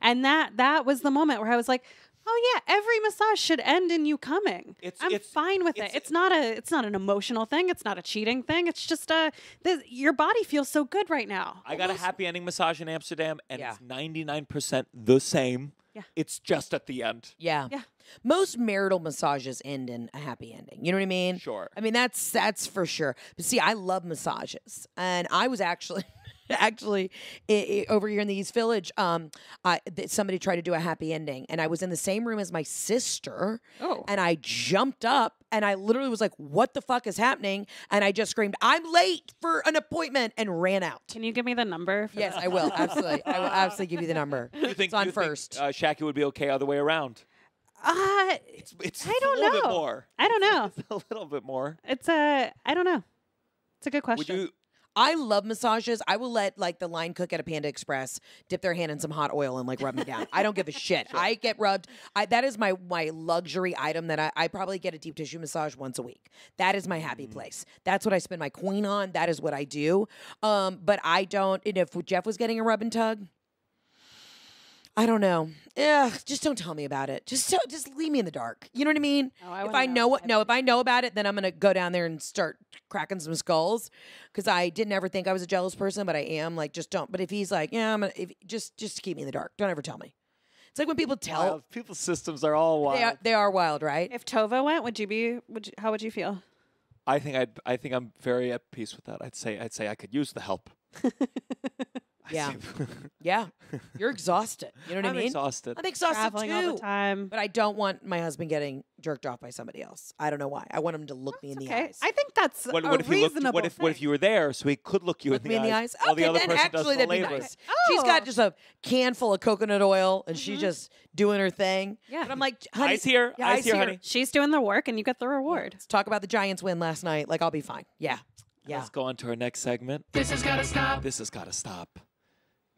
And that that was the moment where I was like, oh yeah, every massage should end in you coming. It's, I'm it's, fine with it's, it. It's not a it's not an emotional thing. It's not a cheating thing. It's just a this, your body feels so good right now. I got a happy ending massage in Amsterdam, and yeah. it's ninety-nine percent the same. Yeah. It's just at the end. Yeah. Yeah. Most marital massages end in a happy ending. You know what I mean? Sure. I mean, that's that's for sure. But see, I love massages. And I was actually actually it, it, over here in the East Village, um I th somebody tried to do a happy ending, and I was in the same room as my sister. Oh. And I jumped up, and I literally was like, what the fuck is happening? And I just screamed, I'm late for an appointment, and ran out. Can you give me the number? For yes, that? I will. Absolutely. I will absolutely give you the number. You think, it's on you first. Think, uh, Shaki would be okay other way around. Uh, it's it's I don't a little know. Bit more. I don't know. It's a little bit more. It's a, I don't know. It's a good question. Would you, I love massages. I will let like the line cook at a Panda Express dip their hand in some hot oil and like rub me down. I don't give a shit. Sure. I get rubbed. I, that is my my luxury item that I, I probably get a deep tissue massage once a week. That is my happy mm. place. That's what I spend my coin on. That is what I do. Um, but I don't. And if Jeff was getting a rub and tug, I don't know. Ugh, just don't tell me about it. Just so, just leave me in the dark. You know what I mean? Oh, I if I know, know what, no, if I know about it, then I'm gonna go down there and start cracking some skulls, because I didn't ever think I was a jealous person, but I am. Like, just don't. But if he's like, yeah, I'm gonna, if, just just keep me in the dark. Don't ever tell me. It's like when people tell wild. People's systems are all wild. They are, they are wild, right? If Tova went, would you be? Would you, how would you feel? I think I'd. I think I'm very at peace with that. I'd say. I'd say I could use the help. Yeah, yeah. You're exhausted. You know what I'm I mean? I'm exhausted. I'm exhausted Traveling too. All the time. But I don't want my husband getting jerked off by somebody else. I don't know why. I want him to look that's me in the okay. eyes. I think that's what, a what if reasonable looked, what if thing. What if you were there so he could look you look in, the me in the eyes? Okay, while the other then person actually does the labor. Nice. Oh. She's got just a can full of coconut oil, and mm-hmm. she's just doing her thing. Yeah. But I'm like, honey, eyes here, yeah, eyes, eyes here, honey. She's doing the work, and you get the reward. Let's talk about the Giants win last night. Like, I'll be fine. Yeah. Yeah. Let's go on to our next segment. This has got to stop. This has got to stop.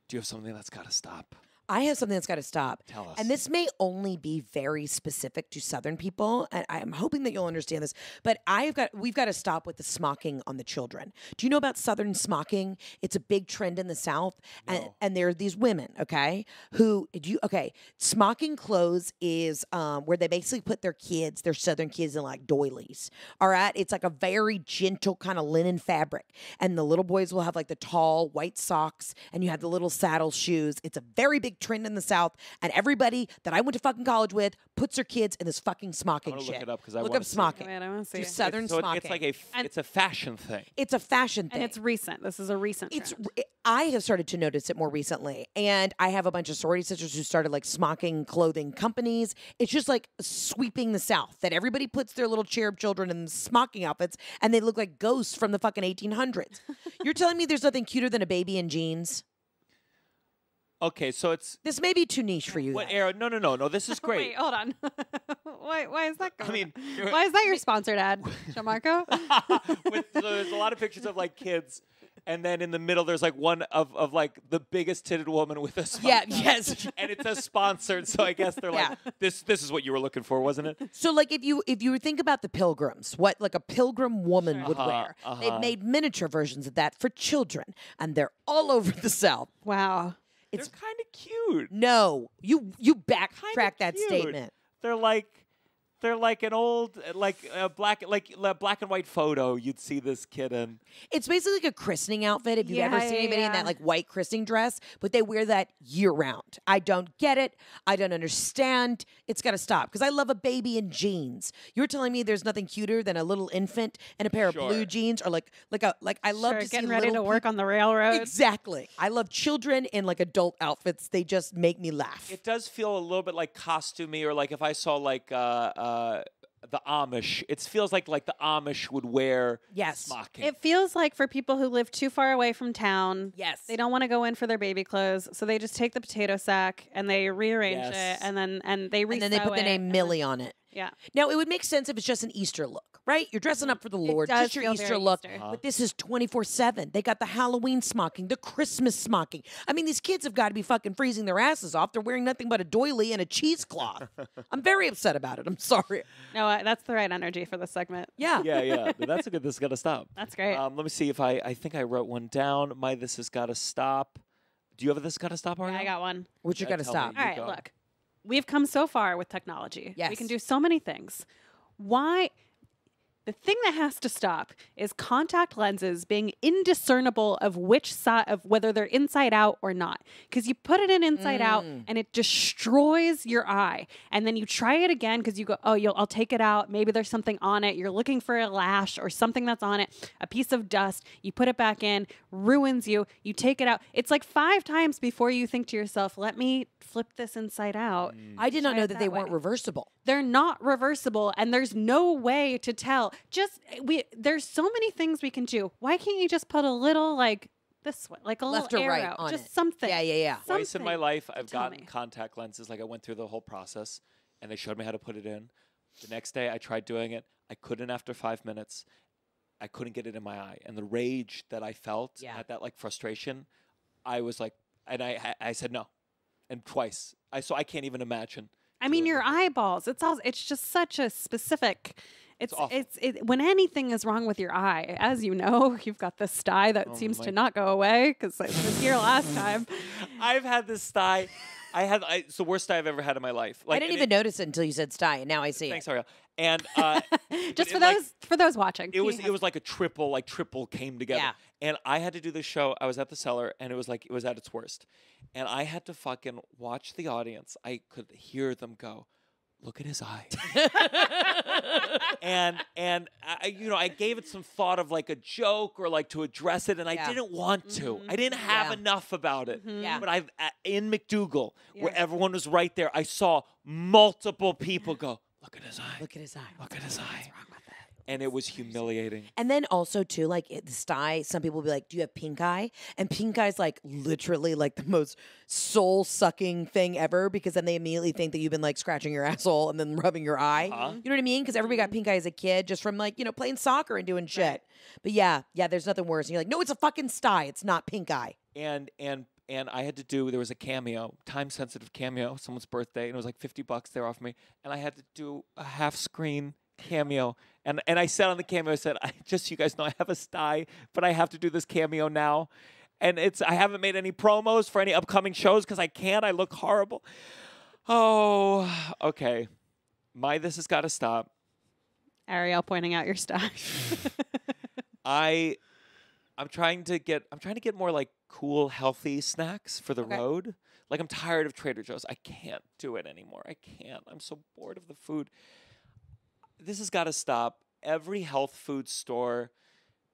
Do you have something that's got to stop? I have something that's got to stop. Tell us. And this may only be very specific to Southern people, and I'm hoping that you'll understand this, but I've got, we've got to stop with the smocking on the children. Do you know about Southern smocking? It's a big trend in the South, no. and, and there are these women, okay, who, do you, okay, smocking clothes is um, where they basically put their kids, their Southern kids, in like doilies, all right? It's like a very gentle kind of linen fabric, and the little boys will have like the tall white socks, and you have the little saddle shoes. It's a very big trend in the South, and everybody that I went to fucking college with puts their kids in this fucking smocking shit. Look it up because I look up smocking. I want to see it. Southern smocking. It's like a it's a fashion thing. It's a fashion thing, and it's recent. This is a recent trend. It's I have started to notice it more recently, and I have a bunch of sorority sisters who started like smocking clothing companies. It's just like sweeping the South that everybody puts their little cherub children in smocking outfits, and they look like ghosts from the fucking eighteen hundreds. You're telling me there's nothing cuter than a baby in jeans? Okay, so it's... This may be too niche for you. What era? No, no, no, no. This is great. Wait, hold on. why, why is that going I mean, on? Why is that your sponsored ad, Gianmarco? With, so there's a lot of pictures of, like, kids, and then in the middle there's, like, one of, of like, the biggest-titted woman with a sponsor. Yeah, yes. And it says sponsored, so I guess they're yeah. like, this This is what you were looking for, wasn't it? So, like, if you if you think about the pilgrims, what, like, a pilgrim woman sure. would uh-huh, wear, uh-huh. they've made miniature versions of that for children, and they're all over the South. Wow. It's they're kind of cute. No, you you backtrack that statement. They're like they're like an old like a black like a black and white photo you'd see this kid in. It's basically like a christening outfit if you've yeah, ever seen yeah, anybody yeah. in that like white christening dress, but they wear that year round. I don't get it. I don't understand. It's got to stop because I love a baby in jeans. You're telling me there's nothing cuter than a little infant in a pair sure. of blue jeans or like like a like I love sure, to getting see ready to work on the railroad. Exactly. I love children in like adult outfits. They just make me laugh. It does feel a little bit like costumey or like if I saw like uh, uh Uh, the Amish. It feels like like the Amish would wear yes. smocking. It feels like for people who live too far away from town, yes. they don't want to go in for their baby clothes, so they just take the potato sack and they rearrange yes. it, and then and they re-sew it. And then they put the name Millie on it. Yeah. Now, it would make sense if it's just an Easter look. right? You're dressing up for the Lord. It does just your feel Easter very look. Easter. Uh-huh. But this is twenty-four seven. They got the Halloween smocking, the Christmas smocking. I mean, these kids have got to be fucking freezing their asses off. They're wearing nothing but a doily and a cheesecloth. I'm very upset about it. I'm sorry. No, uh, that's the right energy for this segment. Yeah. Yeah, yeah. That's a good, this has got to stop. That's great. Um, let me see if I, I think I wrote one down. My, this has got to stop. Do you have a this got to stop, Ariel? Yeah, I got one. What you yeah, got to stop? Me, All right, go. Look. We've come so far with technology. Yes. We can do so many things. Why? The thing that has to stop is contact lenses being indiscernible of which side of whether they're inside out or not. Because you put it in inside mm. out and it destroys your eye. And then you try it again because you go, oh, you'll, I'll take it out. Maybe there's something on it. You're looking for a lash or something that's on it, a piece of dust. You put it back in, ruins you. You take it out. It's like five times before you think to yourself, let me flip this inside out. Mm. I did not know that, that they way. weren't reversible. They're not reversible, and there's no way to tell. Just we there's so many things we can do. Why can't you just put a little like this one, like a left little or arrow, right on just it. something? Yeah, yeah, yeah. Something. Twice in my life, I've tell gotten me. contact lenses. Like I went through the whole process, and they showed me how to put it in. The next day, I tried doing it. I couldn't after five minutes. I couldn't get it in my eye, and the rage that I felt yeah. at that like frustration, I was like, and I I said no, and twice. I so I can't even imagine. I mean, your eyeballs, it's all, it's just such a specific, it's, it's, it's it, when anything is wrong with your eye, as you know, you've got this sty that oh seems to not go away because I was here last time. I've had this sty. I had, I, it's the worst sty I've ever had in my life. Like, I didn't even it, notice it until you said sty and now I see thanks, it. Thanks, Ariel. And, uh, just for those, like, for those watching. It was, it was like a triple, like triple came together. Yeah. And I had to do this show. I was at the Cellar and it was like, it was at its worst. And I had to fucking watch the audience. I could hear them go, look at his eye. and, and I, you know, I gave it some thought of like a joke or like to address it. And yeah. I didn't want to. Mm-hmm. I didn't have yeah. enough about it. Mm-hmm. yeah. But I've in McDougal, yeah. where everyone was right there, I saw multiple people go, look at his eye. Look at his eye. Look at his eye. What's wrong with that? And it was humiliating. And then also, too, like, the sty, some people will be like, do you have pink eye? And pink eye's, like, literally, like, the most soul-sucking thing ever because then they immediately think that you've been, like, scratching your asshole and then rubbing your eye. Uh-huh. You know what I mean? Because everybody got pink eye as a kid just from, like, you know, playing soccer and doing shit. Right. But, yeah, yeah, there's nothing worse. And you're like, no, it's a fucking sty. It's not pink eye. And, and. And I had to do, there was a cameo, time-sensitive cameo, someone's birthday, and it was like fifty bucks they were off me. And I had to do a half-screen cameo. And and I said on the cameo, I said, I, just so you guys know, I have a sty, but I have to do this cameo now. And it's I haven't made any promos for any upcoming shows because I can't. I look horrible. Oh, okay. My this has got to stop. Ariel pointing out your sty. I... I'm trying to get I'm trying to get more like cool, healthy snacks for the okay. road. Like I'm tired of Trader Joe's. I can't do it anymore. I can't. I'm so bored of the food. This has got to stop. Every health food store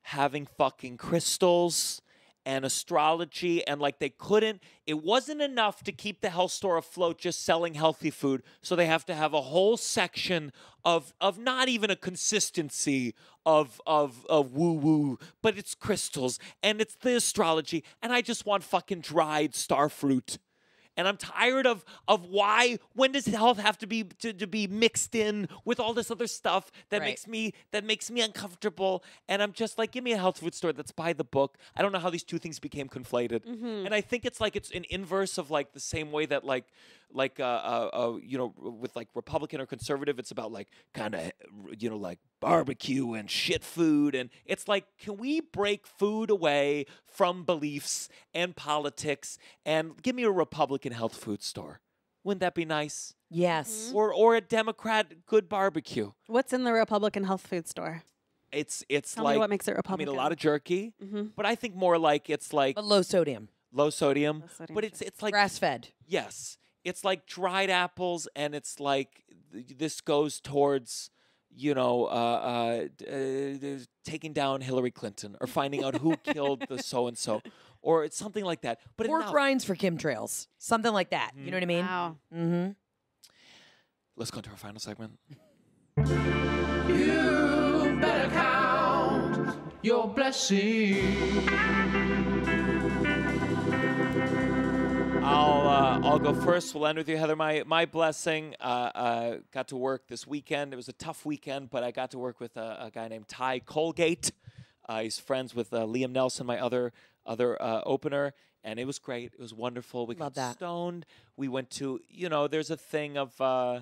having fucking crystals and astrology and like they couldn't. It wasn't enough to keep the health store afloat just selling healthy food. So they have to have a whole section of of not even a consistency of of of woo woo, but it's crystals and it's the astrology and I just want fucking dried star fruit. And I'm tired of of why when does health have to be to, to be mixed in with all this other stuff that right. makes me that makes me uncomfortable. And I'm just like, give me a health food store that's by the book. I don't know how these two things became conflated. Mm-hmm. And I think it's like it's an inverse of like the same way that like like uh, uh, uh you know with like Republican or conservative, it's about like kind of you know like barbecue and shit food. And it's like, can we break food away from beliefs and politics and give me a Republican health food store? Wouldn't that be nice? Yes. Mm-hmm. Or or a Democrat good barbecue. What's in the Republican health food store? It's it's Tell like me what makes it Republican. I mean, a lot of jerky, mm-hmm. but I think more like it's like but low sodium. Low sodium. Low sodium but it's it's like grass fed. Yes. It's like dried apples and it's like this goes towards you know, uh, uh, uh, taking down Hillary Clinton or finding out who killed the so-and-so or it's something like that. But pork enough. Rinds for chemtrails, something like that. Mm. You know what I mean? Wow. Mm-hmm. Let's go into our final segment. You better count your blessings. I'll, uh, I'll go first. We'll end with you, Heather. My, my blessing, uh, uh, got to work this weekend. It was a tough weekend, but I got to work with a, a guy named Ty Colgate. Uh, he's friends with uh, Liam Nelson, my other other uh, opener, and it was great. It was wonderful. We got stoned. We went to, you know, there's a thing of uh,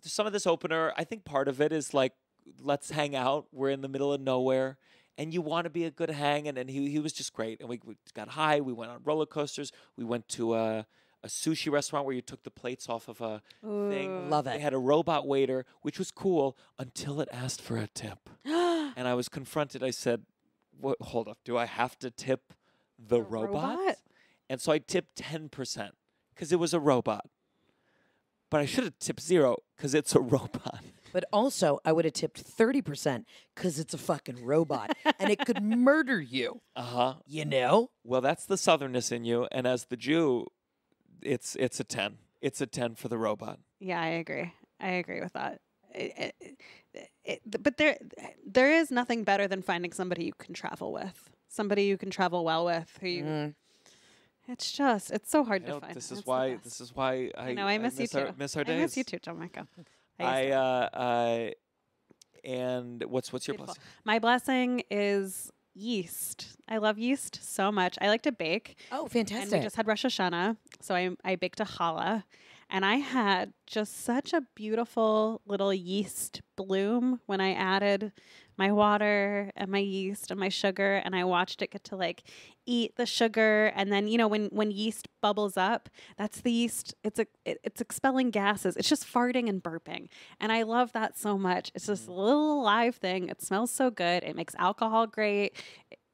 some of this opener. I think part of it is like, let's hang out. We're in the middle of nowhere. And you want to be a good hang, and, and he, he was just great. And we, we got high. We went on roller coasters. We went to a, a sushi restaurant where you took the plates off of a Ooh. thing. Love it. They had a robot waiter, which was cool, until it asked for a tip. And I was confronted. I said, what, hold up. Do I have to tip the, the robot? robot? And so I tipped ten percent because it was a robot. But I should have tipped zero because it's a robot. But also, I would have tipped thirty percent because it's a fucking robot and it could murder you. Uh-huh. You know? Well, that's the southernness in you. And as the Jew, it's it's a ten. It's a ten for the robot. Yeah, I agree. I agree with that. It, it, it, but there, there is nothing better than finding somebody you can travel with, somebody you can travel well with, who you... Mm. It's just, it's so hard I to find. This is, why, this is why I, I, know, I, miss, I miss, you our, miss our days. I miss you too, Gianmarco. I, uh, uh, and what's, what's your Beautiful. blessing? My blessing is yeast. I love yeast so much. I like to bake. Oh, fantastic. And we just had Rosh Hashanah. So I, I baked a challah, and I had just such a beautiful little yeast bloom when I added my water and my yeast and my sugar, and I watched it get to like eat the sugar. And then, you know, when, when yeast bubbles up, that's the yeast. It's a, it, it's expelling gases. It's just farting and burping. And I love that so much. It's this little live thing. It smells so good. It makes alcohol great.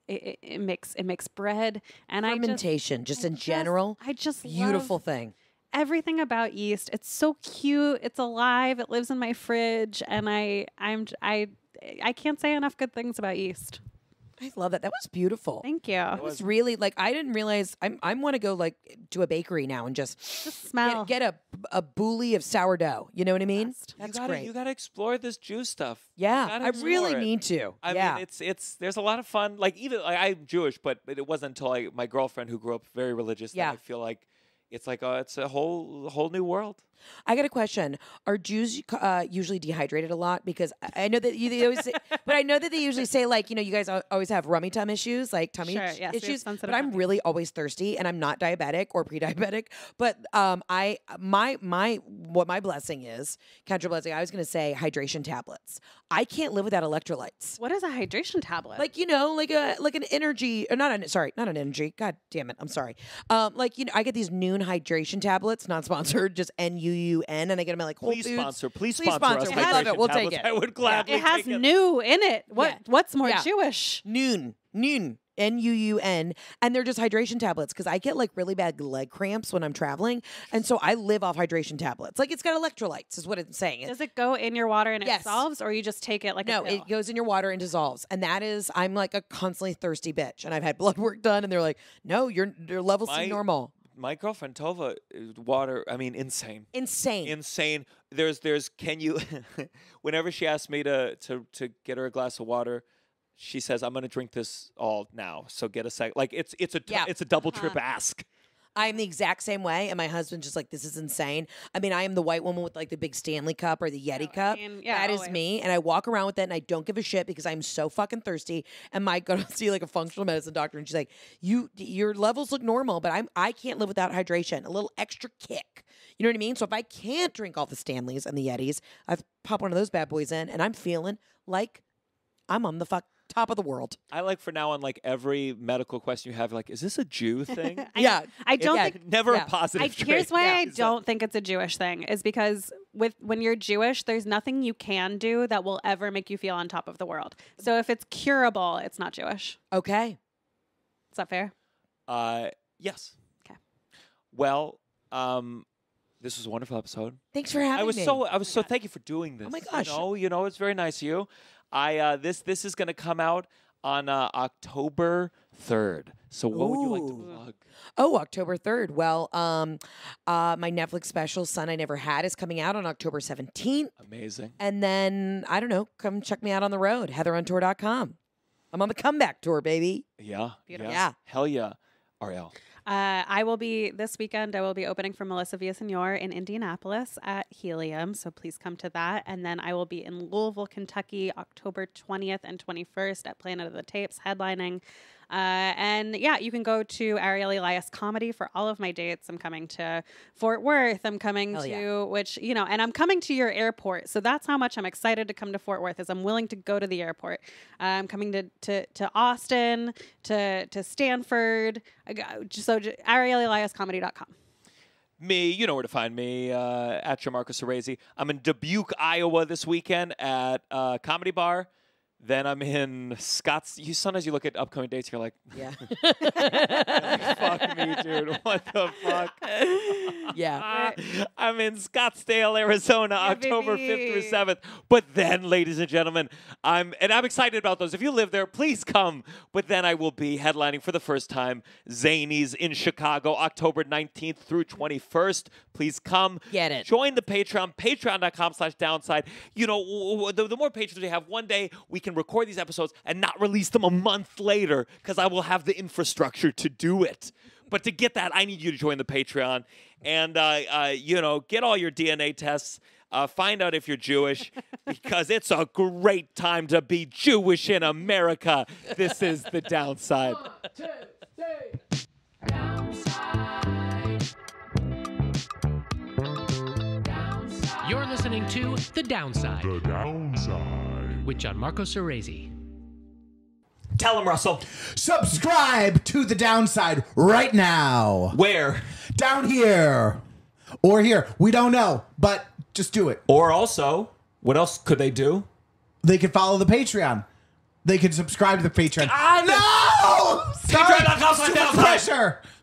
It, it, it makes, it makes bread. And fermentation, I just, just in I just, general, I just beautiful love thing. Everything about yeast. It's so cute. It's alive. It lives in my fridge. And I, I'm, I, I can't say enough good things about yeast. I love that. That was beautiful. Thank you. It was really like, I didn't realize I'm, I want to go like to a bakery now and just, just smell, get, get a, a bouillie of sourdough. You know what I mean? That's, That's gotta, great. You got to explore this Jew stuff. Yeah. I really it. need to. I yeah. mean, it's, it's, there's a lot of fun. Like even like, I'm Jewish, but it wasn't until I, my girlfriend who grew up very religious yeah. that I feel like it's like, uh, it's a whole, whole new world. I got a question. Are Jews uh, usually dehydrated a lot? Because I know that you they always say, but I know that they usually say, like, you know, you guys always have rummy tum issues, like tummy sure, yes, issues. But I'm tummy. really always thirsty, and I'm not diabetic or pre-diabetic. But um, I my my what my blessing is, counter blessing, I was going to say hydration tablets. I can't live without electrolytes. What is a hydration tablet? Like, you know, like a like an energy or not an sorry, not an energy. God damn it, I'm sorry. Um, like, you know, I get these noon hydration tablets, not sponsored, just N U U U N, and I get them at like Whole Foods. Please sponsor, please, please sponsor. sponsor. I love it. We'll tablets. take it. I would gladly. Yeah. It has take it. new in it. What? Yeah. What's more yeah. Jewish? Noon, noon, N U U N, and they're just hydration tablets because I get like really bad leg cramps when I'm traveling, and so I live off hydration tablets. Like it's got electrolytes, is what I'm saying. Does it go in your water and yes. it dissolves, or you just take it like no? A pill? It goes in your water and dissolves, and that is I'm like a constantly thirsty bitch, and I've had blood work done, and they're like, no, your your levels seem normal. My girlfriend Tova, water. I mean, insane, insane, insane. There's, there's. Can you? Whenever she asks me to, to, to get her a glass of water, she says, "I'm gonna drink this all now." So get a sec. Like it's, it's a, yeah. it's a double uh-huh. trip ask. I'm the exact same way, and my husband's just like, this is insane. I mean, I am the white woman with like the big Stanley cup or the Yeti oh, cup. And, yeah, that always. is me, and I walk around with that, and I don't give a shit because I'm so fucking thirsty. And my go to see like a functional medicine doctor, and she's like, "You, your levels look normal, but I'm I can't live without hydration, a little extra kick." You know what I mean? So if I can't drink all the Stanleys and the Yetis, I pop one of those bad boys in, and I'm feeling like I'm on the fuck. top of the world. I like for now on like every medical question you have, like, is this a Jew thing? I, yeah. I don't it's think. Never yeah. a positive I, trait. Here's why yeah. I don't think it's a Jewish thing is because with when you're Jewish, there's nothing you can do that will ever make you feel on top of the world. So if it's curable, it's not Jewish. Okay. Is that fair? Uh, yes. Okay. Well, um, this was a wonderful episode. Thanks for having me. I was me. so, I was oh so, God. thank you for doing this. Oh my gosh. You know, you know it's very nice of you. I uh, this this is going to come out on uh, October third. So what Ooh. would you like to plug? Oh, October third. Well, um, uh, my Netflix special, Son I Never Had, is coming out on October seventeenth. Amazing. And then, I don't know, come check me out on the road, heather on tour dot com. I'm on the comeback tour, baby. Yeah. Beautiful. Yeah. Hell yeah. Ariel. Uh, I will be, this weekend, I will be opening for Melissa Villasenor in Indianapolis at Helium, so please come to that. And then I will be in Louisville, Kentucky, October twentieth and twenty-first at Planet of the Tapes, headlining. Uh, and yeah, you can go to Ariel Elias Comedy for all of my dates. I'm coming to Fort Worth. I'm coming Hell to, yeah. which, you know, and I'm coming to your airport. So that's how much I'm excited to come to Fort Worth, is I'm willing to go to the airport. Uh, I'm coming to, to, to Austin, to, to Stanford. So Ariel Elias Comedy dot com. Me, you know where to find me, uh, at Gianmarco Soresi. I'm in Dubuque, Iowa this weekend at uh, Comedy Bar. Then I'm in Scots. You sometimes you look at upcoming dates, you're like, yeah, you're like, fuck me, dude. What the fuck? Yeah, I'm in Scottsdale, Arizona, yeah, October baby. fifth through seventh. But then, ladies and gentlemen, I'm and I'm excited about those. If you live there, please come. But then I will be headlining for the first time Zanies in Chicago, October nineteenth through twenty-first. Please come. Get it. Join the Patreon, patreon dot com slash downside. You know, the, the more patrons we have, one day we can record these episodes and not release them a month later because I will have the infrastructure to do it. But to get that, I need you to join the Patreon and, uh, uh, you know, get all your D N A tests. Uh, find out if you're Jewish, because it's a great time to be Jewish in America. This is The Downside. One, two, three. Downside. Downside. You're listening to The Downside. The Downside. With Gianmarco Soresi. Tell him, Russell. Subscribe to The Downside right now. Where? Down here. Or here. We don't know, but just do it. Or also, what else could they do? They could follow the Patreon. They could subscribe to the Patreon. Ah, no! Patreon dot com slash downside.